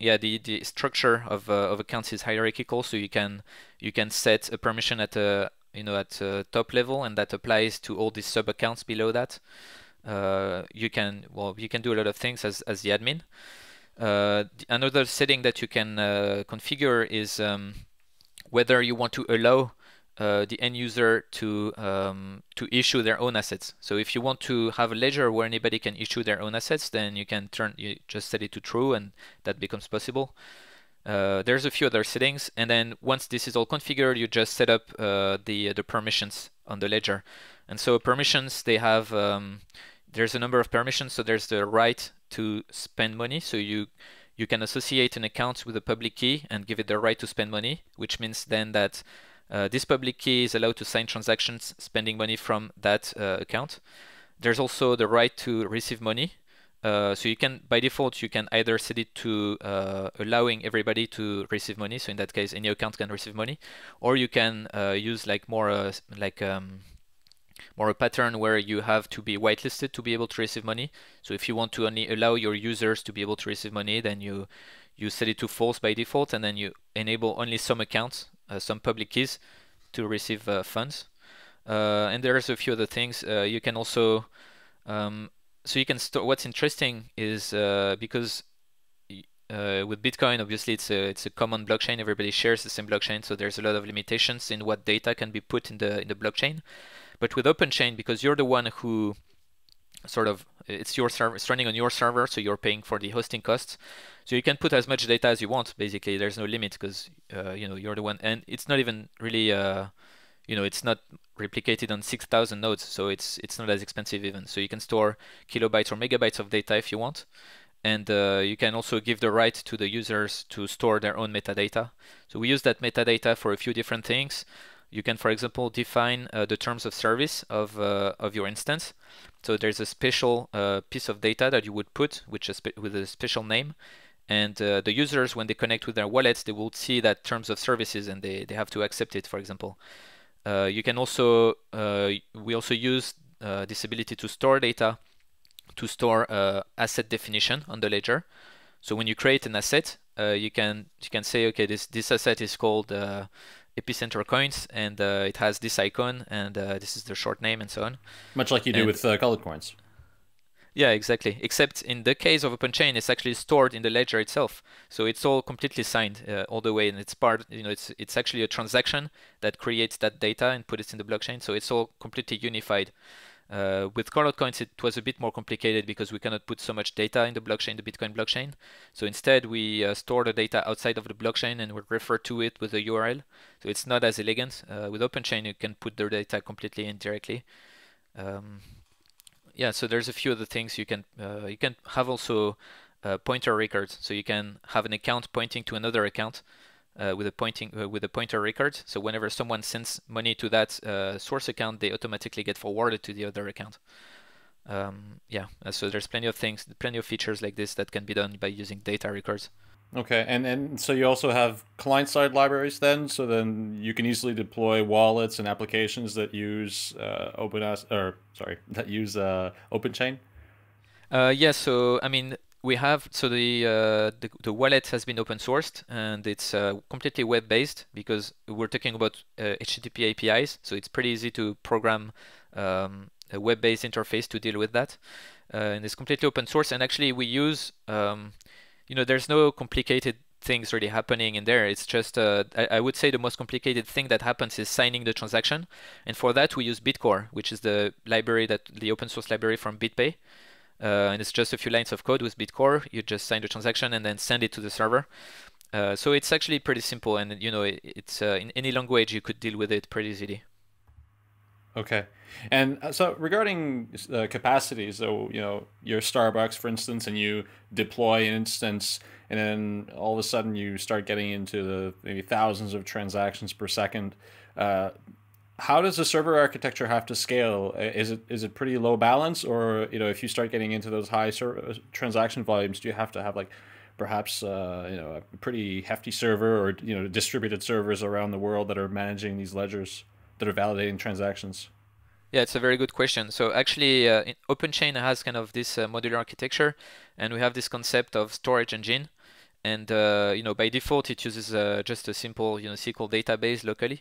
yeah, the the structure of uh, of accounts is hierarchical, so you can you can set a permission at a you know at a top level, and that applies to all the sub accounts below that. Uh, you can well you can do a lot of things as as the admin. Uh, another setting that you can uh, configure is. Um, whether you want to allow uh, the end user to um, to issue their own assets. So if you want to have a ledger where anybody can issue their own assets, then you can turn you just set it to true, and that becomes possible. Uh, there's a few other settings, and then once this is all configured, you just set up uh, the the permissions on the ledger. And so permissions, they have um, there's a number of permissions. So there's the right to spend money. So you You can associate an account with a public key and give it the right to spend money, which means then that uh, this public key is allowed to sign transactions spending money from that uh, account. There's also the right to receive money, Uh, so you can, by default, you can either set it to uh, allowing everybody to receive money. So in that case, any account can receive money, or you can uh, use like more uh, like um, more a pattern where you have to be whitelisted to be able to receive money. So if you want to only allow your users to be able to receive money, then you you set it to false by default, and then you enable only some accounts, uh, some public keys, to receive uh, funds. Uh, and there's a few other things uh, you can also. Um, So you can store. What's interesting is uh, because uh, with Bitcoin, obviously it's a it's a common blockchain. Everybody shares the same blockchain, so there's a lot of limitations in what data can be put in the in the blockchain. But with OpenChain, because you're the one who sort of it's your server, it's running on your server, so you're paying for the hosting costs. So you can put as much data as you want. Basically, there's no limit because uh, you know you're the one, and it's not even really. Uh, You know, it's not replicated on six thousand nodes, so it's it's not as expensive even. So you can store kilobytes or megabytes of data if you want, and uh, you can also give the right to the users to store their own metadata. So we use that metadata for a few different things. You can, for example, define uh, the terms of service of uh, of your instance. So there's a special uh, piece of data that you would put, which is with a special name. And uh, the users, when they connect with their wallets, they will see that terms of services, and they they have to accept it, for example. Uh, you can also, uh, we also use uh, this ability to store data to store uh, asset definition on the ledger. So when you create an asset, uh, you can you can say, okay, this, this asset is called uh, Epicenter Coins, and uh, it has this icon, and uh, this is the short name, and so on. Much like you do and, with uh, Colored Coins. Yeah, exactly. Except in the case of OpenChain, it's actually stored in the ledger itself, so it's all completely signed uh, all the way, and it's part. You know, it's it's actually a transaction that creates that data and puts it in the blockchain, so it's all completely unified. Uh, with Colored Coins, it was a bit more complicated because we cannot put so much data in the blockchain, the Bitcoin blockchain. So instead, we uh, store the data outside of the blockchain and we refer to it with a U R L. So it's not as elegant. Uh, with OpenChain, you can put the data completely in directly. Um, Yeah, so there's a few other things you can uh, you can have also uh, pointer records. So you can have an account pointing to another account uh, with a pointing uh, with a pointer record. So whenever someone sends money to that uh, source account, they automatically get forwarded to the other account. Um, yeah, so there's plenty of things, plenty of features like this that can be done by using data records. Okay, and and so you also have client-side libraries then, so then you can easily deploy wallets and applications that use uh, Open or sorry that use uh, OpenChain. Uh, yes, yeah, so I mean we have so the, uh, the the wallet has been open sourced and it's uh, completely web-based because we're talking about uh, H T T P A P Is, so it's pretty easy to program um, a web-based interface to deal with that, uh, and it's completely open source. And actually we use. Um, You know, there's no complicated things really happening in there. It's just, uh, I, I would say the most complicated thing that happens is signing the transaction. And for that, we use BitCore, which is the library that the open source library from BitPay. Uh, and it's just a few lines of code with BitCore. You just sign the transaction and then send it to the server. Uh, so it's actually pretty simple. And, you know, it, it's uh, in any language, you could deal with it pretty easily. Okay, and so regarding uh, capacity, so you know your Starbucks, for instance, and you deploy an instance, and then all of a sudden you start getting into the maybe thousands of transactions per second. Uh, how does the server architecture have to scale? Is it is it pretty low balance, or you know if you start getting into those high server transaction volumes, do you have to have like perhaps uh, you know a pretty hefty server, or you know distributed servers around the world that are managing these ledgers? That are validating transactions? Yeah, it's a very good question. So actually, uh, OpenChain has kind of this uh, modular architecture, and we have this concept of storage engine. And uh, you know, by default, it uses uh, just a simple you know S Q L database locally.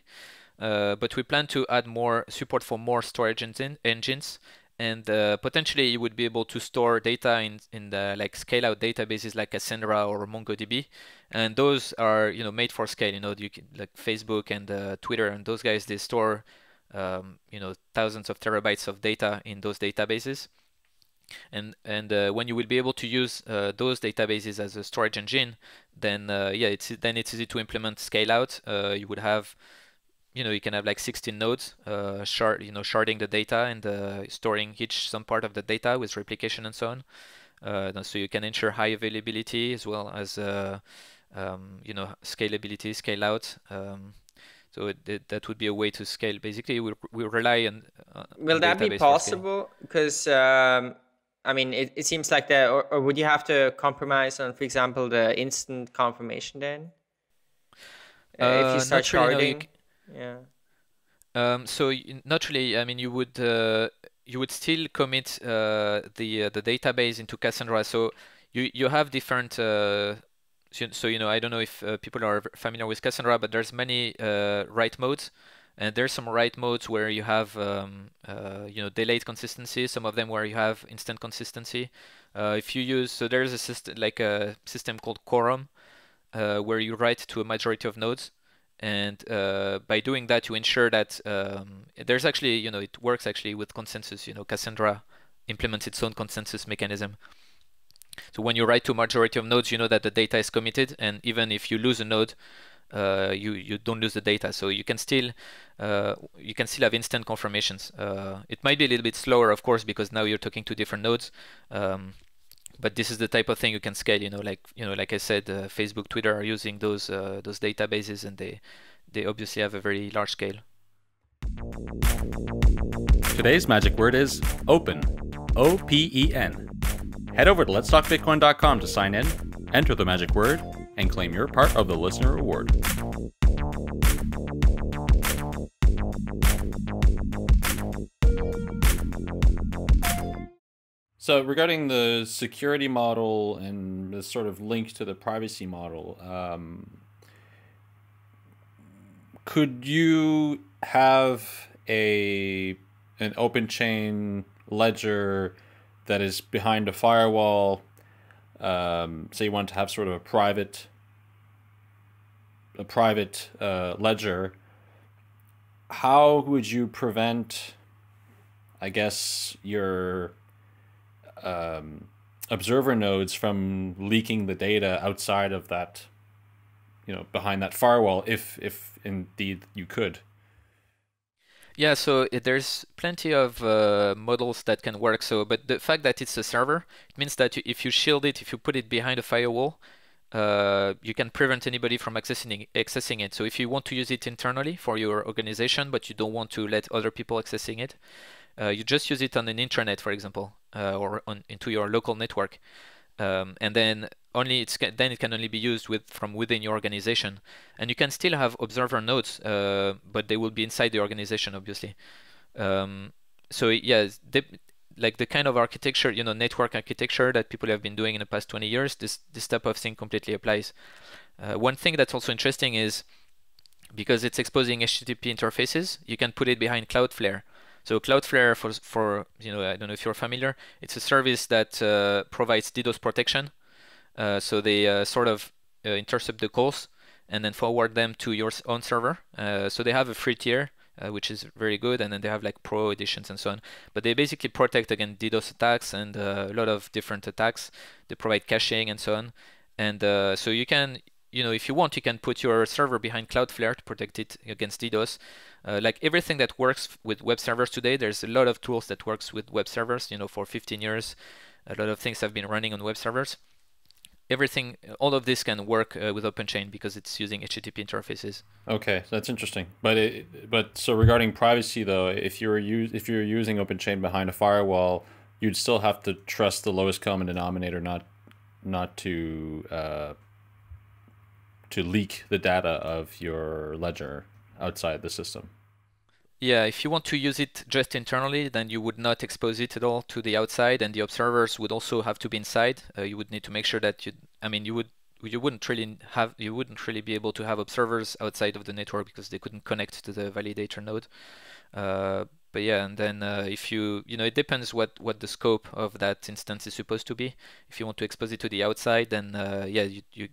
Uh, but we plan to add more support for more storage engine, engines, and uh, potentially you would be able to store data in in the like scale out databases like Cassandra or MongoDB, and those are you know made for scale. You know you can, like Facebook and uh, Twitter and those guys, they store um, you know thousands of terabytes of data in those databases, and and uh, when you will be able to use uh, those databases as a storage engine, then uh, yeah it's then it's easy to implement scale out. Uh, you would have You know, you can have like sixteen nodes, uh, shard, you know, sharding the data and uh, storing each some part of the data with replication and so on. Uh, so you can ensure high availability as well as, uh, um, you know, scalability, scale out. Um, so it, it, that would be a way to scale. Basically, we we rely on. Uh, Will on that be possible? Because um, I mean, it, it seems like that, or, or would you have to compromise on, for example, the instant confirmation then? Uh, uh, if you start sharding? Really, no, yeah. Um, so not really. I mean, you would uh, you would still commit uh, the uh, the database into Cassandra. So you you have different. Uh, so, so you know, I don't know if uh, people are familiar with Cassandra, but there's many uh, write modes. And there's some write modes where you have, um, uh, you know, delayed consistency. Some of them where you have instant consistency. Uh, if you use, so there's a system like a system called Quorum, uh, where you write to a majority of nodes, and uh, by doing that you ensure that um, there's actually, you know, it works actually with consensus. You know, Cassandra implements its own consensus mechanism. So when you write to a majority of nodes, you know that the data is committed, and even if you lose a node. Uh, you you don't lose the data, so you can still uh, you can still have instant confirmations. Uh, it might be a little bit slower, of course, because now you're talking to different nodes. Um, but this is the type of thing you can scale. You know, like you know, like I said, uh, Facebook, Twitter are using those uh, those databases, and they they obviously have a very large scale. Today's magic word is open, O P E N. Head over to lets talk bitcoin dot com to sign in. Enter the magic word. And claim your part of the listener reward. So regarding the security model and the sort of link to the privacy model, um, could you have a an open chain ledger that is behind a firewall? Um, say you want to have sort of a private, a private uh, ledger. How would you prevent, I guess, your um, observer nodes from leaking the data outside of that, you know, behind that firewall, if if indeed you could? Yeah, so there's plenty of uh, models that can work. So, but the fact that it's a server, it means that you, if you shield it, if you put it behind a firewall, uh, you can prevent anybody from accessing accessing it. So, if you want to use it internally for your organization, but you don't want to let other people accessing it, uh, you just use it on an intranet, for example, uh, or on, into your local network, um, and then only it's then it can only be used with from within your organization, and you can still have observer nodes, uh, but they will be inside the organization, obviously. Um, so yeah, they, like the kind of architecture, you know, network architecture that people have been doing in the past twenty years, this this type of thing completely applies. Uh, one thing that's also interesting is because it's exposing H T T P interfaces, you can put it behind Cloudflare. So Cloudflare, for for you know, I don't know if you're familiar, it's a service that uh, provides DDoS protection. Uh, so they uh, sort of uh, intercept the calls and then forward them to your own server. Uh, so they have a free tier, uh, which is very good, and then they have like pro editions and so on. But they basically protect against DDoS attacks and uh, a lot of different attacks. They provide caching and so on. And uh, so you can, you know, if you want, you can put your server behind Cloudflare to protect it against DDoS. Uh, like everything that works with web servers today, there's a lot of tools that works with web servers. You know, for fifteen years, a lot of things have been running on web servers. Everything, all of this can work uh, with OpenChain because it's using H T T P interfaces. Okay, that's interesting. But it, but so regarding privacy though, if you're use if you're using OpenChain behind a firewall, you'd still have to trust the lowest common denominator, not not to uh, to leak the data of your ledger outside the system. Yeah, if you want to use it just internally, then you would not expose it at all to the outside, and the observers would also have to be inside. Uh, you would need to make sure that you, I mean, you would, you wouldn't really have, you wouldn't really be able to have observers outside of the network because they couldn't connect to the validator node. Uh, but yeah, and then uh, if you, you know, it depends what what the scope of that instance is supposed to be. If you want to expose it to the outside, then uh, yeah, you you.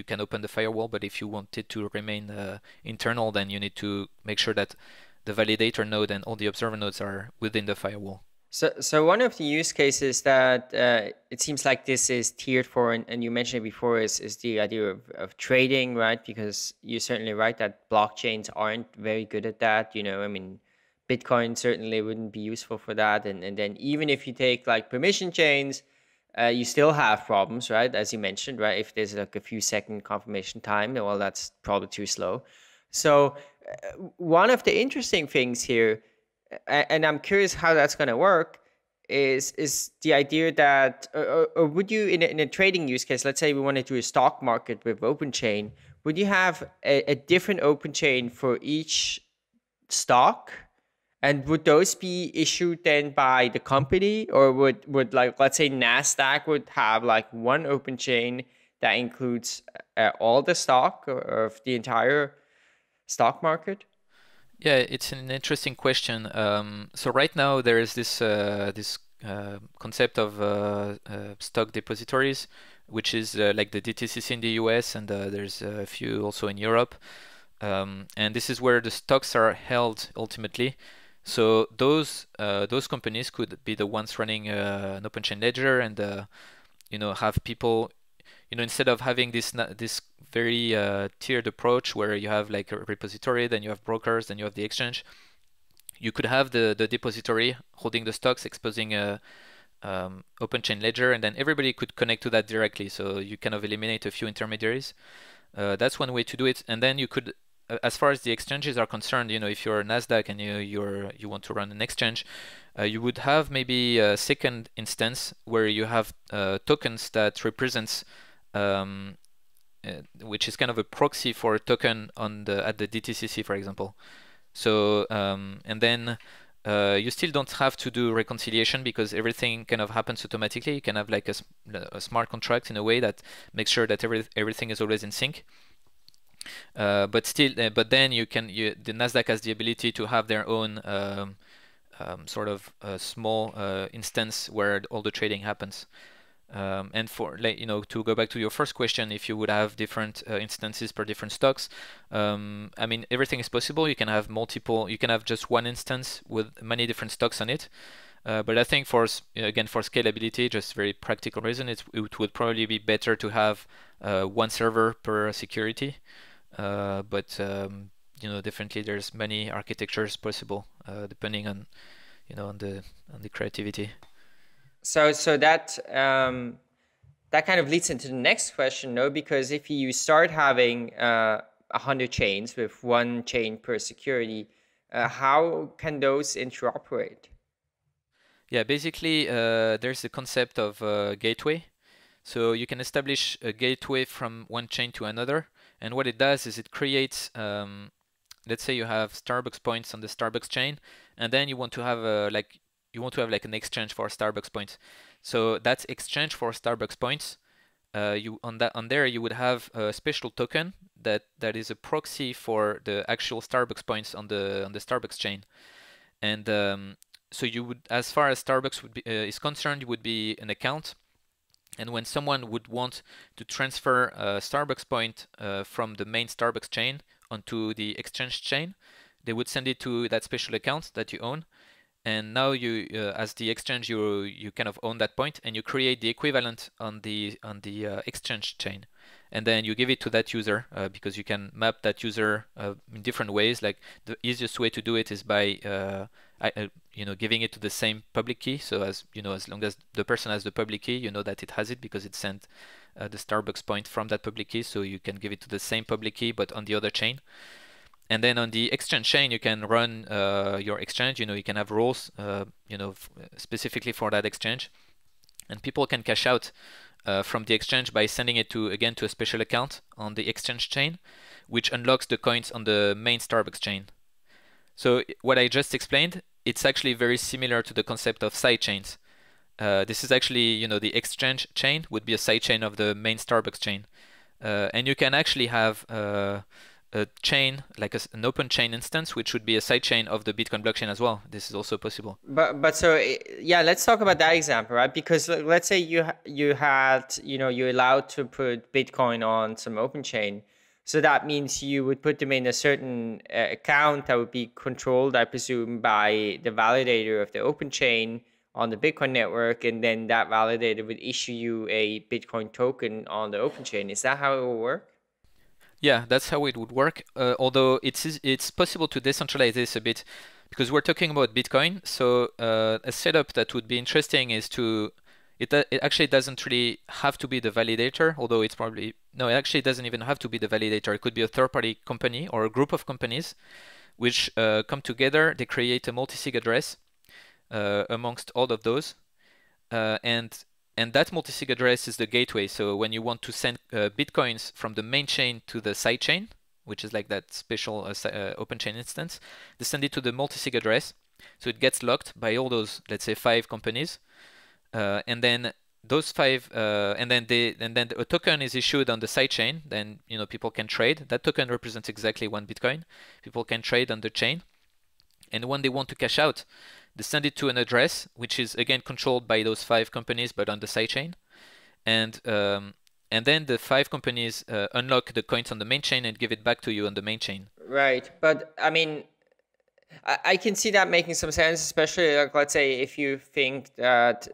you can open the firewall. But if you want it to remain uh, internal, then you need to make sure that the validator node and all the observer nodes are within the firewall. So, so one of the use cases that uh, it seems like this is tiered for, and, and you mentioned it before, is, is the idea of, of trading, right? Because you're certainly right that blockchains aren't very good at that. You know, I mean, Bitcoin certainly wouldn't be useful for that. And, and then even if you take like permission chains, Uh, you still have problems, right? As you mentioned, right? If there's like a few second confirmation time, well, that's probably too slow. So uh, one of the interesting things here, and I'm curious how that's going to work, is is the idea that, or, or would you, in a, in a trading use case, let's say we want to do a stock market with OpenChain, would you have a, a different OpenChain for each stock? And would those be issued then by the company, or would, would like, let's say Nasdaq would have like one OpenChain that includes uh, all the stock of the entire stock market? Yeah, it's an interesting question. Um, so right now there is this uh, this uh, concept of uh, uh, stock depositories, which is uh, like the D T C C in the U S, and uh, there's a few also in Europe. Um, and this is where the stocks are held ultimately. So those uh, those companies could be the ones running uh, an OpenChain ledger, and uh, you know, have people, you know, instead of having this this very uh, tiered approach where you have like a repository, then you have brokers, then you have the exchange, you could have the the depository holding the stocks, exposing a um, OpenChain ledger, and then everybody could connect to that directly. So you kind of eliminate a few intermediaries. Uh, that's one way to do it. And then you could, as far as the exchanges are concerned, you know, if you're Nasdaq and you you're you want to run an exchange, uh, you would have maybe a second instance where you have uh, tokens that represents, um, uh, which is kind of a proxy for a token on the at the D T C C, for example. So um, and then uh, you still don't have to do reconciliation because everything kind of happens automatically. You can have like a, a smart contract in a way that makes sure that every everything is always in sync. Uh, but still, uh, but then you can. You, the Nasdaq has the ability to have their own um, um, sort of uh, small uh, instance where all the trading happens. Um, and for like, you know, to go back to your first question, if you would have different uh, instances per different stocks, um, I mean, everything is possible. You can have multiple. You can have just one instance with many different stocks on it. Uh, but I think for, again, for scalability, just very practical reason, it's, it would probably be better to have uh, one server per security. Uh, but um, you know, definitely there's many architectures possible, uh, depending on, you know, on the on the creativity. So so that um, that kind of leads into the next question, no? Because if you start having uh, a hundred chains with one chain per security, uh, how can those interoperate? Yeah, basically uh, there's the concept of uh, gateway. So you can establish a gateway from one chain to another. And what it does is it creates, um, let's say you have Starbucks points on the Starbucks chain, and then you want to have a, like you want to have like an exchange for Starbucks points. So that's exchange for Starbucks points. Uh, you on that on there you would have a special token that that is a proxy for the actual Starbucks points on the on the Starbucks chain. And um, so you would, as far as Starbucks would be, uh, is concerned, you would be an account. And when someone would want to transfer a Starbucks point uh, from the main Starbucks chain onto the exchange chain, they would send it to that special account that you own. And now you, uh, as the exchange, you you kind of own that point, and you create the equivalent on the on the uh, exchange chain, and then you give it to that user uh, because you can map that user uh, in different ways. Like the easiest way to do it is by uh, I, uh, you know, giving it to the same public key. So as you know, as long as the person has the public key, you know that it has it because it sent uh, the Starbucks point from that public key. So you can give it to the same public key, but on the other chain. And then on the exchange chain, you can run uh, your exchange. You know, you can have rules, uh, you know, f specifically for that exchange, and people can cash out uh, from the exchange by sending it to again to a special account on the exchange chain, which unlocks the coins on the main Starbucks chain. So what I just explained, it's actually very similar to the concept of side chains. Uh, this is actually, you know, the exchange chain would be a side chain of the main Starbucks chain, uh, and you can actually have uh, a chain, like a, an open chain instance, which would be a side chain of the Bitcoin blockchain as well. This is also possible. But but so yeah, let's talk about that example, right? Because let's say you you had, you know, you're allowed to put Bitcoin on some open chain. So that means you would put them in a certain uh, account that would be controlled, I presume, by the validator of the open chain on the Bitcoin network, and then that validator would issue you a Bitcoin token on the open chain. Is that how it will work? Yeah, that's how it would work. Uh, although it's it's possible to decentralize this a bit, because we're talking about Bitcoin. So uh, a setup that would be interesting is to It, it actually doesn't really have to be the validator, although it's probably, no, it actually doesn't even have to be the validator. It could be a third-party company or a group of companies which uh, come together, they create a multi-sig address uh, amongst all of those. Uh, and and that multisig address is the gateway. So when you want to send uh, bitcoins from the main chain to the side chain, which is like that special uh, uh, open chain instance, they send it to the multisig address. So it gets locked by all those, let's say, five companies, uh, and then those five, uh, and then they, and then a token is issued on the side chain. Then you know people can trade. That token represents exactly one bitcoin. People can trade on the chain, and when they want to cash out, they send it to an address which is again controlled by those five companies, but on the side chain, and um, and then the five companies uh, unlock the coins on the main chain and give it back to you on the main chain. Right, but I mean. I can see that making some sense, especially like, let's say if you think that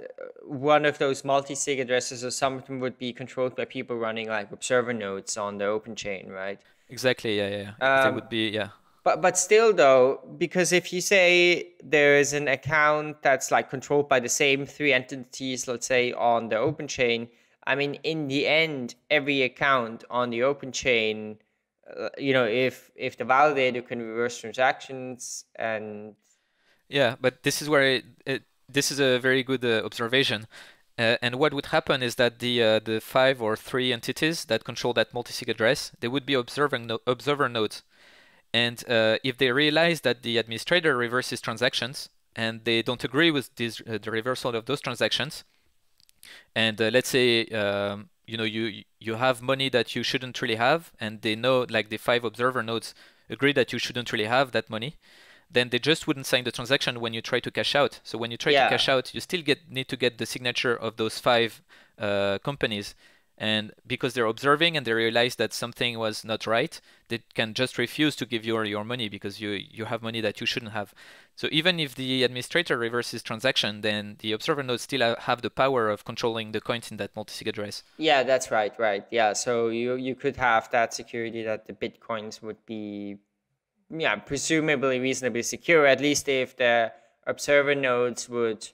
one of those multi-sig addresses or something would be controlled by people running like observer nodes on the open chain, right? Exactly. Yeah, yeah. Um, that would be yeah. But but still though, because if you say there is an account that's like controlled by the same three entities, let's say on the open chain, I mean in the end every account on the open chain. Uh, you know, if if the validator can reverse transactions and yeah, but this is where it, it, this is a very good uh, observation. Uh, and what would happen is that the uh, the five or three entities that control that multisig address, they would be observing no observer nodes, and uh, if they realize that the administrator reverses transactions and they don't agree with this, uh, the reversal of those transactions, and uh, let's say. Um, you know, you you have money that you shouldn't really have, and they know, like the five observer nodes agree that you shouldn't really have that money, then they just wouldn't sign the transaction when you try to cash out. So when you try yeah. to cash out, you still get need to get the signature of those five uh, companies. And because they're observing and they realize that something was not right, they can just refuse to give you your money because you, you have money that you shouldn't have. So even if the administrator reverses transaction, then the observer nodes still have the power of controlling the coins in that multisig address. Yeah, that's right, right. Yeah, so you, you could have that security that the bitcoins would be, yeah, presumably reasonably secure, at least if the observer nodes would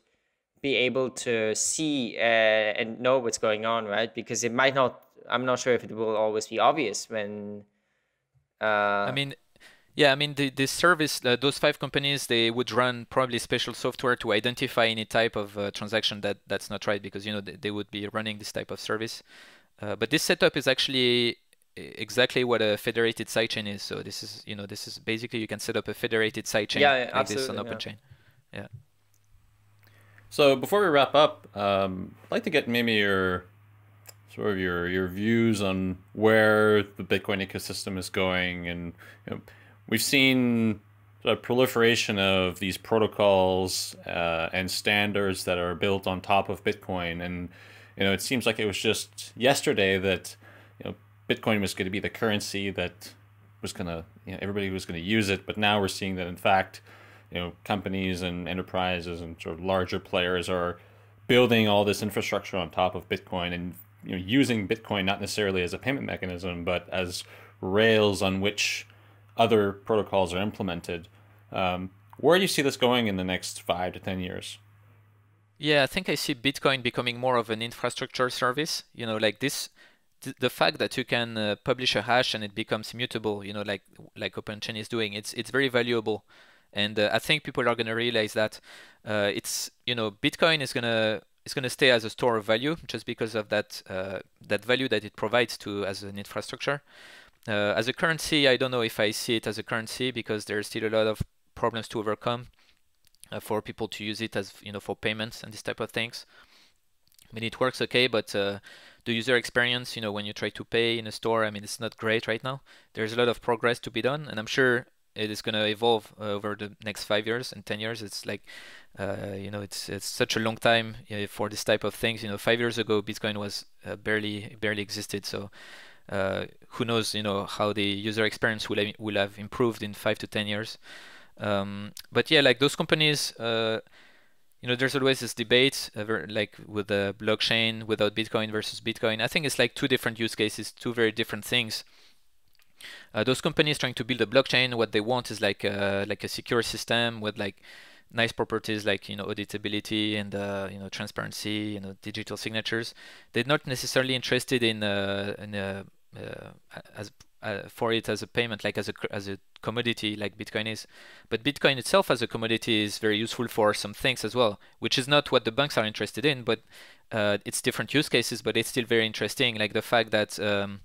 be able to see uh, and know what's going on, right? Because it might not, I'm not sure if it will always be obvious when... Uh... I mean, yeah, I mean, the, the service, uh, those five companies, they would run probably special software to identify any type of uh, transaction that, that's not right because, you know, they, they would be running this type of service. Uh, but this setup is actually exactly what a federated sidechain is. So this is, you know, this is basically you can set up a federated sidechain yeah, yeah, like absolutely, this on open yeah. chain. Yeah. So before we wrap up, um, I'd like to get maybe your sort of your your views on where the Bitcoin ecosystem is going, and you know, we've seen a proliferation of these protocols uh, and standards that are built on top of Bitcoin, and you know it seems like it was just yesterday that you know Bitcoin was going to be the currency that was going to you know, everybody was going to use it, but now we're seeing that in fact. You know, companies and enterprises and sort of larger players are building all this infrastructure on top of Bitcoin and you know using Bitcoin not necessarily as a payment mechanism but as rails on which other protocols are implemented. Um, where do you see this going in the next five to ten years? Yeah, I think I see Bitcoin becoming more of an infrastructure service. You know, like this, th the fact that you can uh, publish a hash and it becomes immutable. You know, like like OpenChain is doing. It's it's very valuable. And uh, I think people are going to realize that uh, it's you know Bitcoin is going to is going to stay as a store of value just because of that uh, that value that it provides to as an infrastructure. Uh, as a currency, I don't know if I see it as a currency because there's still a lot of problems to overcome uh, for people to use it as you know for payments and this type of things. I mean, it works okay, but uh, the user experience, you know, when you try to pay in a store, I mean, it's not great right now. There's a lot of progress to be done, and I'm sure. It is going to evolve over the next five years and ten years. It's like, uh, you know, it's it's such a long time for this type of things. You know, five years ago, Bitcoin was uh, barely barely existed. So, uh, who knows? You know how the user experience will have, will have improved in five to ten years. Um, but yeah, like those companies, uh, you know, there's always this debate, over, like with the blockchain without Bitcoin versus Bitcoin. I think it's like two different use cases, two very different things. Uh, those companies trying to build a blockchain, what they want is like a, like a secure system with like nice properties like you know auditability and uh, you know transparency, you know digital signatures. They're not necessarily interested in uh, in uh, uh, as uh, for it as a payment, like as a as a commodity, like Bitcoin is. But Bitcoin itself as a commodity is very useful for some things as well, which is not what the banks are interested in. But uh, it's different use cases, but it's still very interesting. Like the fact that um,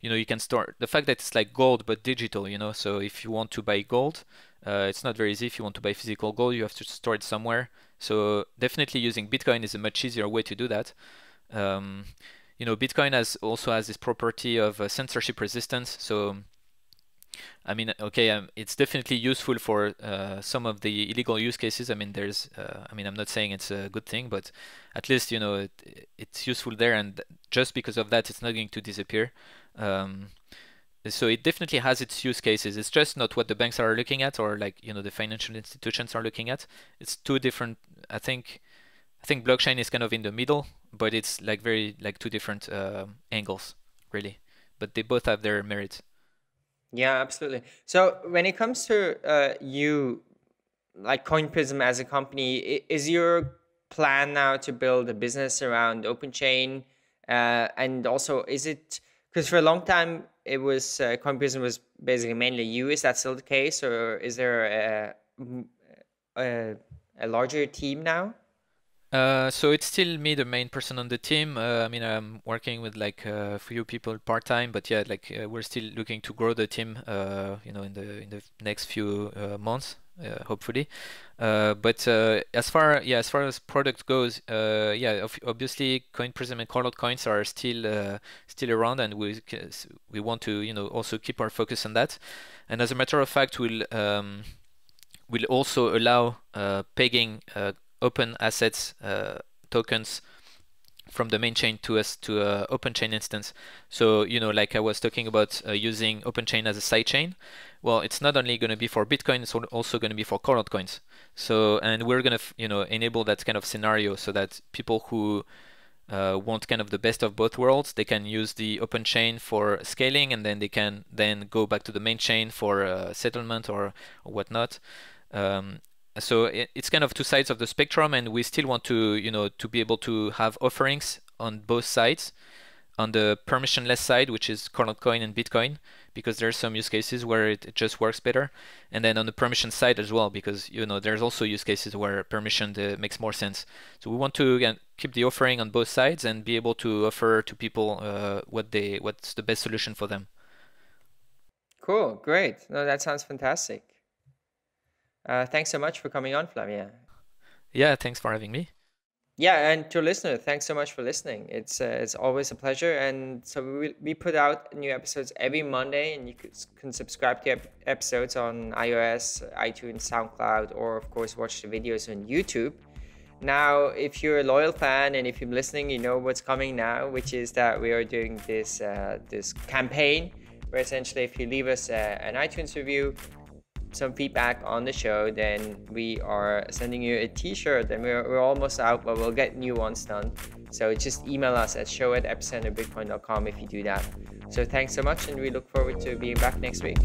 you know, you can store the fact that it's like gold but digital. You know, so if you want to buy gold, uh, it's not very easy. If you want to buy physical gold, you have to store it somewhere. So definitely using Bitcoin is a much easier way to do that. Um, you know, Bitcoin has also has this property of uh, censorship resistance. So, I mean, okay, um, it's definitely useful for uh, some of the illegal use cases. I mean, there's, uh, I mean, I'm not saying it's a good thing, but at least, you know, it, it's useful there. And just because of that, it's not going to disappear. Um, so it definitely has its use cases. It's just not what the banks are looking at, or like, you know, the financial institutions are looking at. It's two different, I think, I think blockchain is kind of in the middle, but it's like very like two different uh, angles, really. But they both have their merits. Yeah, absolutely. So when it comes to uh, you, like Coin Prism as a company, is your plan now to build a business around OpenChain? Uh, and also, is it, because for a long time it was uh, Coin Prism was basically mainly you. Is that still the case, or is there a, a, a larger team now? Uh, so it's still me, the main person on the team. Uh, I mean, I'm working with like a few people part time, but yeah, like uh, we're still looking to grow the team. Uh, you know, in the in the next few uh, months, uh, hopefully. Uh, but uh, as far yeah, as far as product goes, uh, yeah, obviously, Coin Prism and Colored Coins are still uh, still around, and we we want to, you know, also keep our focus on that. And as a matter of fact, we'll um, we'll also allow uh, pegging. Uh, Open Assets uh, tokens from the main chain to us to uh, OpenChain instance. So, you know, like I was talking about uh, using OpenChain as a sidechain. Well, it's not only going to be for Bitcoin, it's also going to be for Colored Coins. So, and we're going to, you know, enable that kind of scenario so that people who uh, want kind of the best of both worlds, they can use the OpenChain for scaling, and then they can then go back to the main chain for uh, settlement or, or whatnot. Um, So it's kind of two sides of the spectrum, and we still want to, you know, to be able to have offerings on both sides. On the permissionless side, which is Colored Coin and Bitcoin, because there are some use cases where it, it just works better, and then on the permission side as well, because, you know, there's also use cases where permission uh, makes more sense. So we want to, again, keep the offering on both sides and be able to offer to people uh, what they what's the best solution for them. Cool, great. No, that sounds fantastic. Uh, thanks so much for coming on, Flavien. Yeah, thanks for having me. Yeah, and to listener, thanks so much for listening. It's uh, it's always a pleasure. And so we we put out new episodes every Monday, and you can subscribe to ep episodes on iOS, iTunes, SoundCloud, or of course watch the videos on YouTube. Now, if you're a loyal fan and if you're listening, you know what's coming now, which is that we are doing this uh, this campaign where essentially if you leave us uh, an iTunes review, some feedback on the show, then we are sending you a t-shirt, and we're, we're almost out, but we'll get new ones done. So just email us at show at epicenter bitcoin dot com if you do that. So thanks so much, and we look forward to being back next week.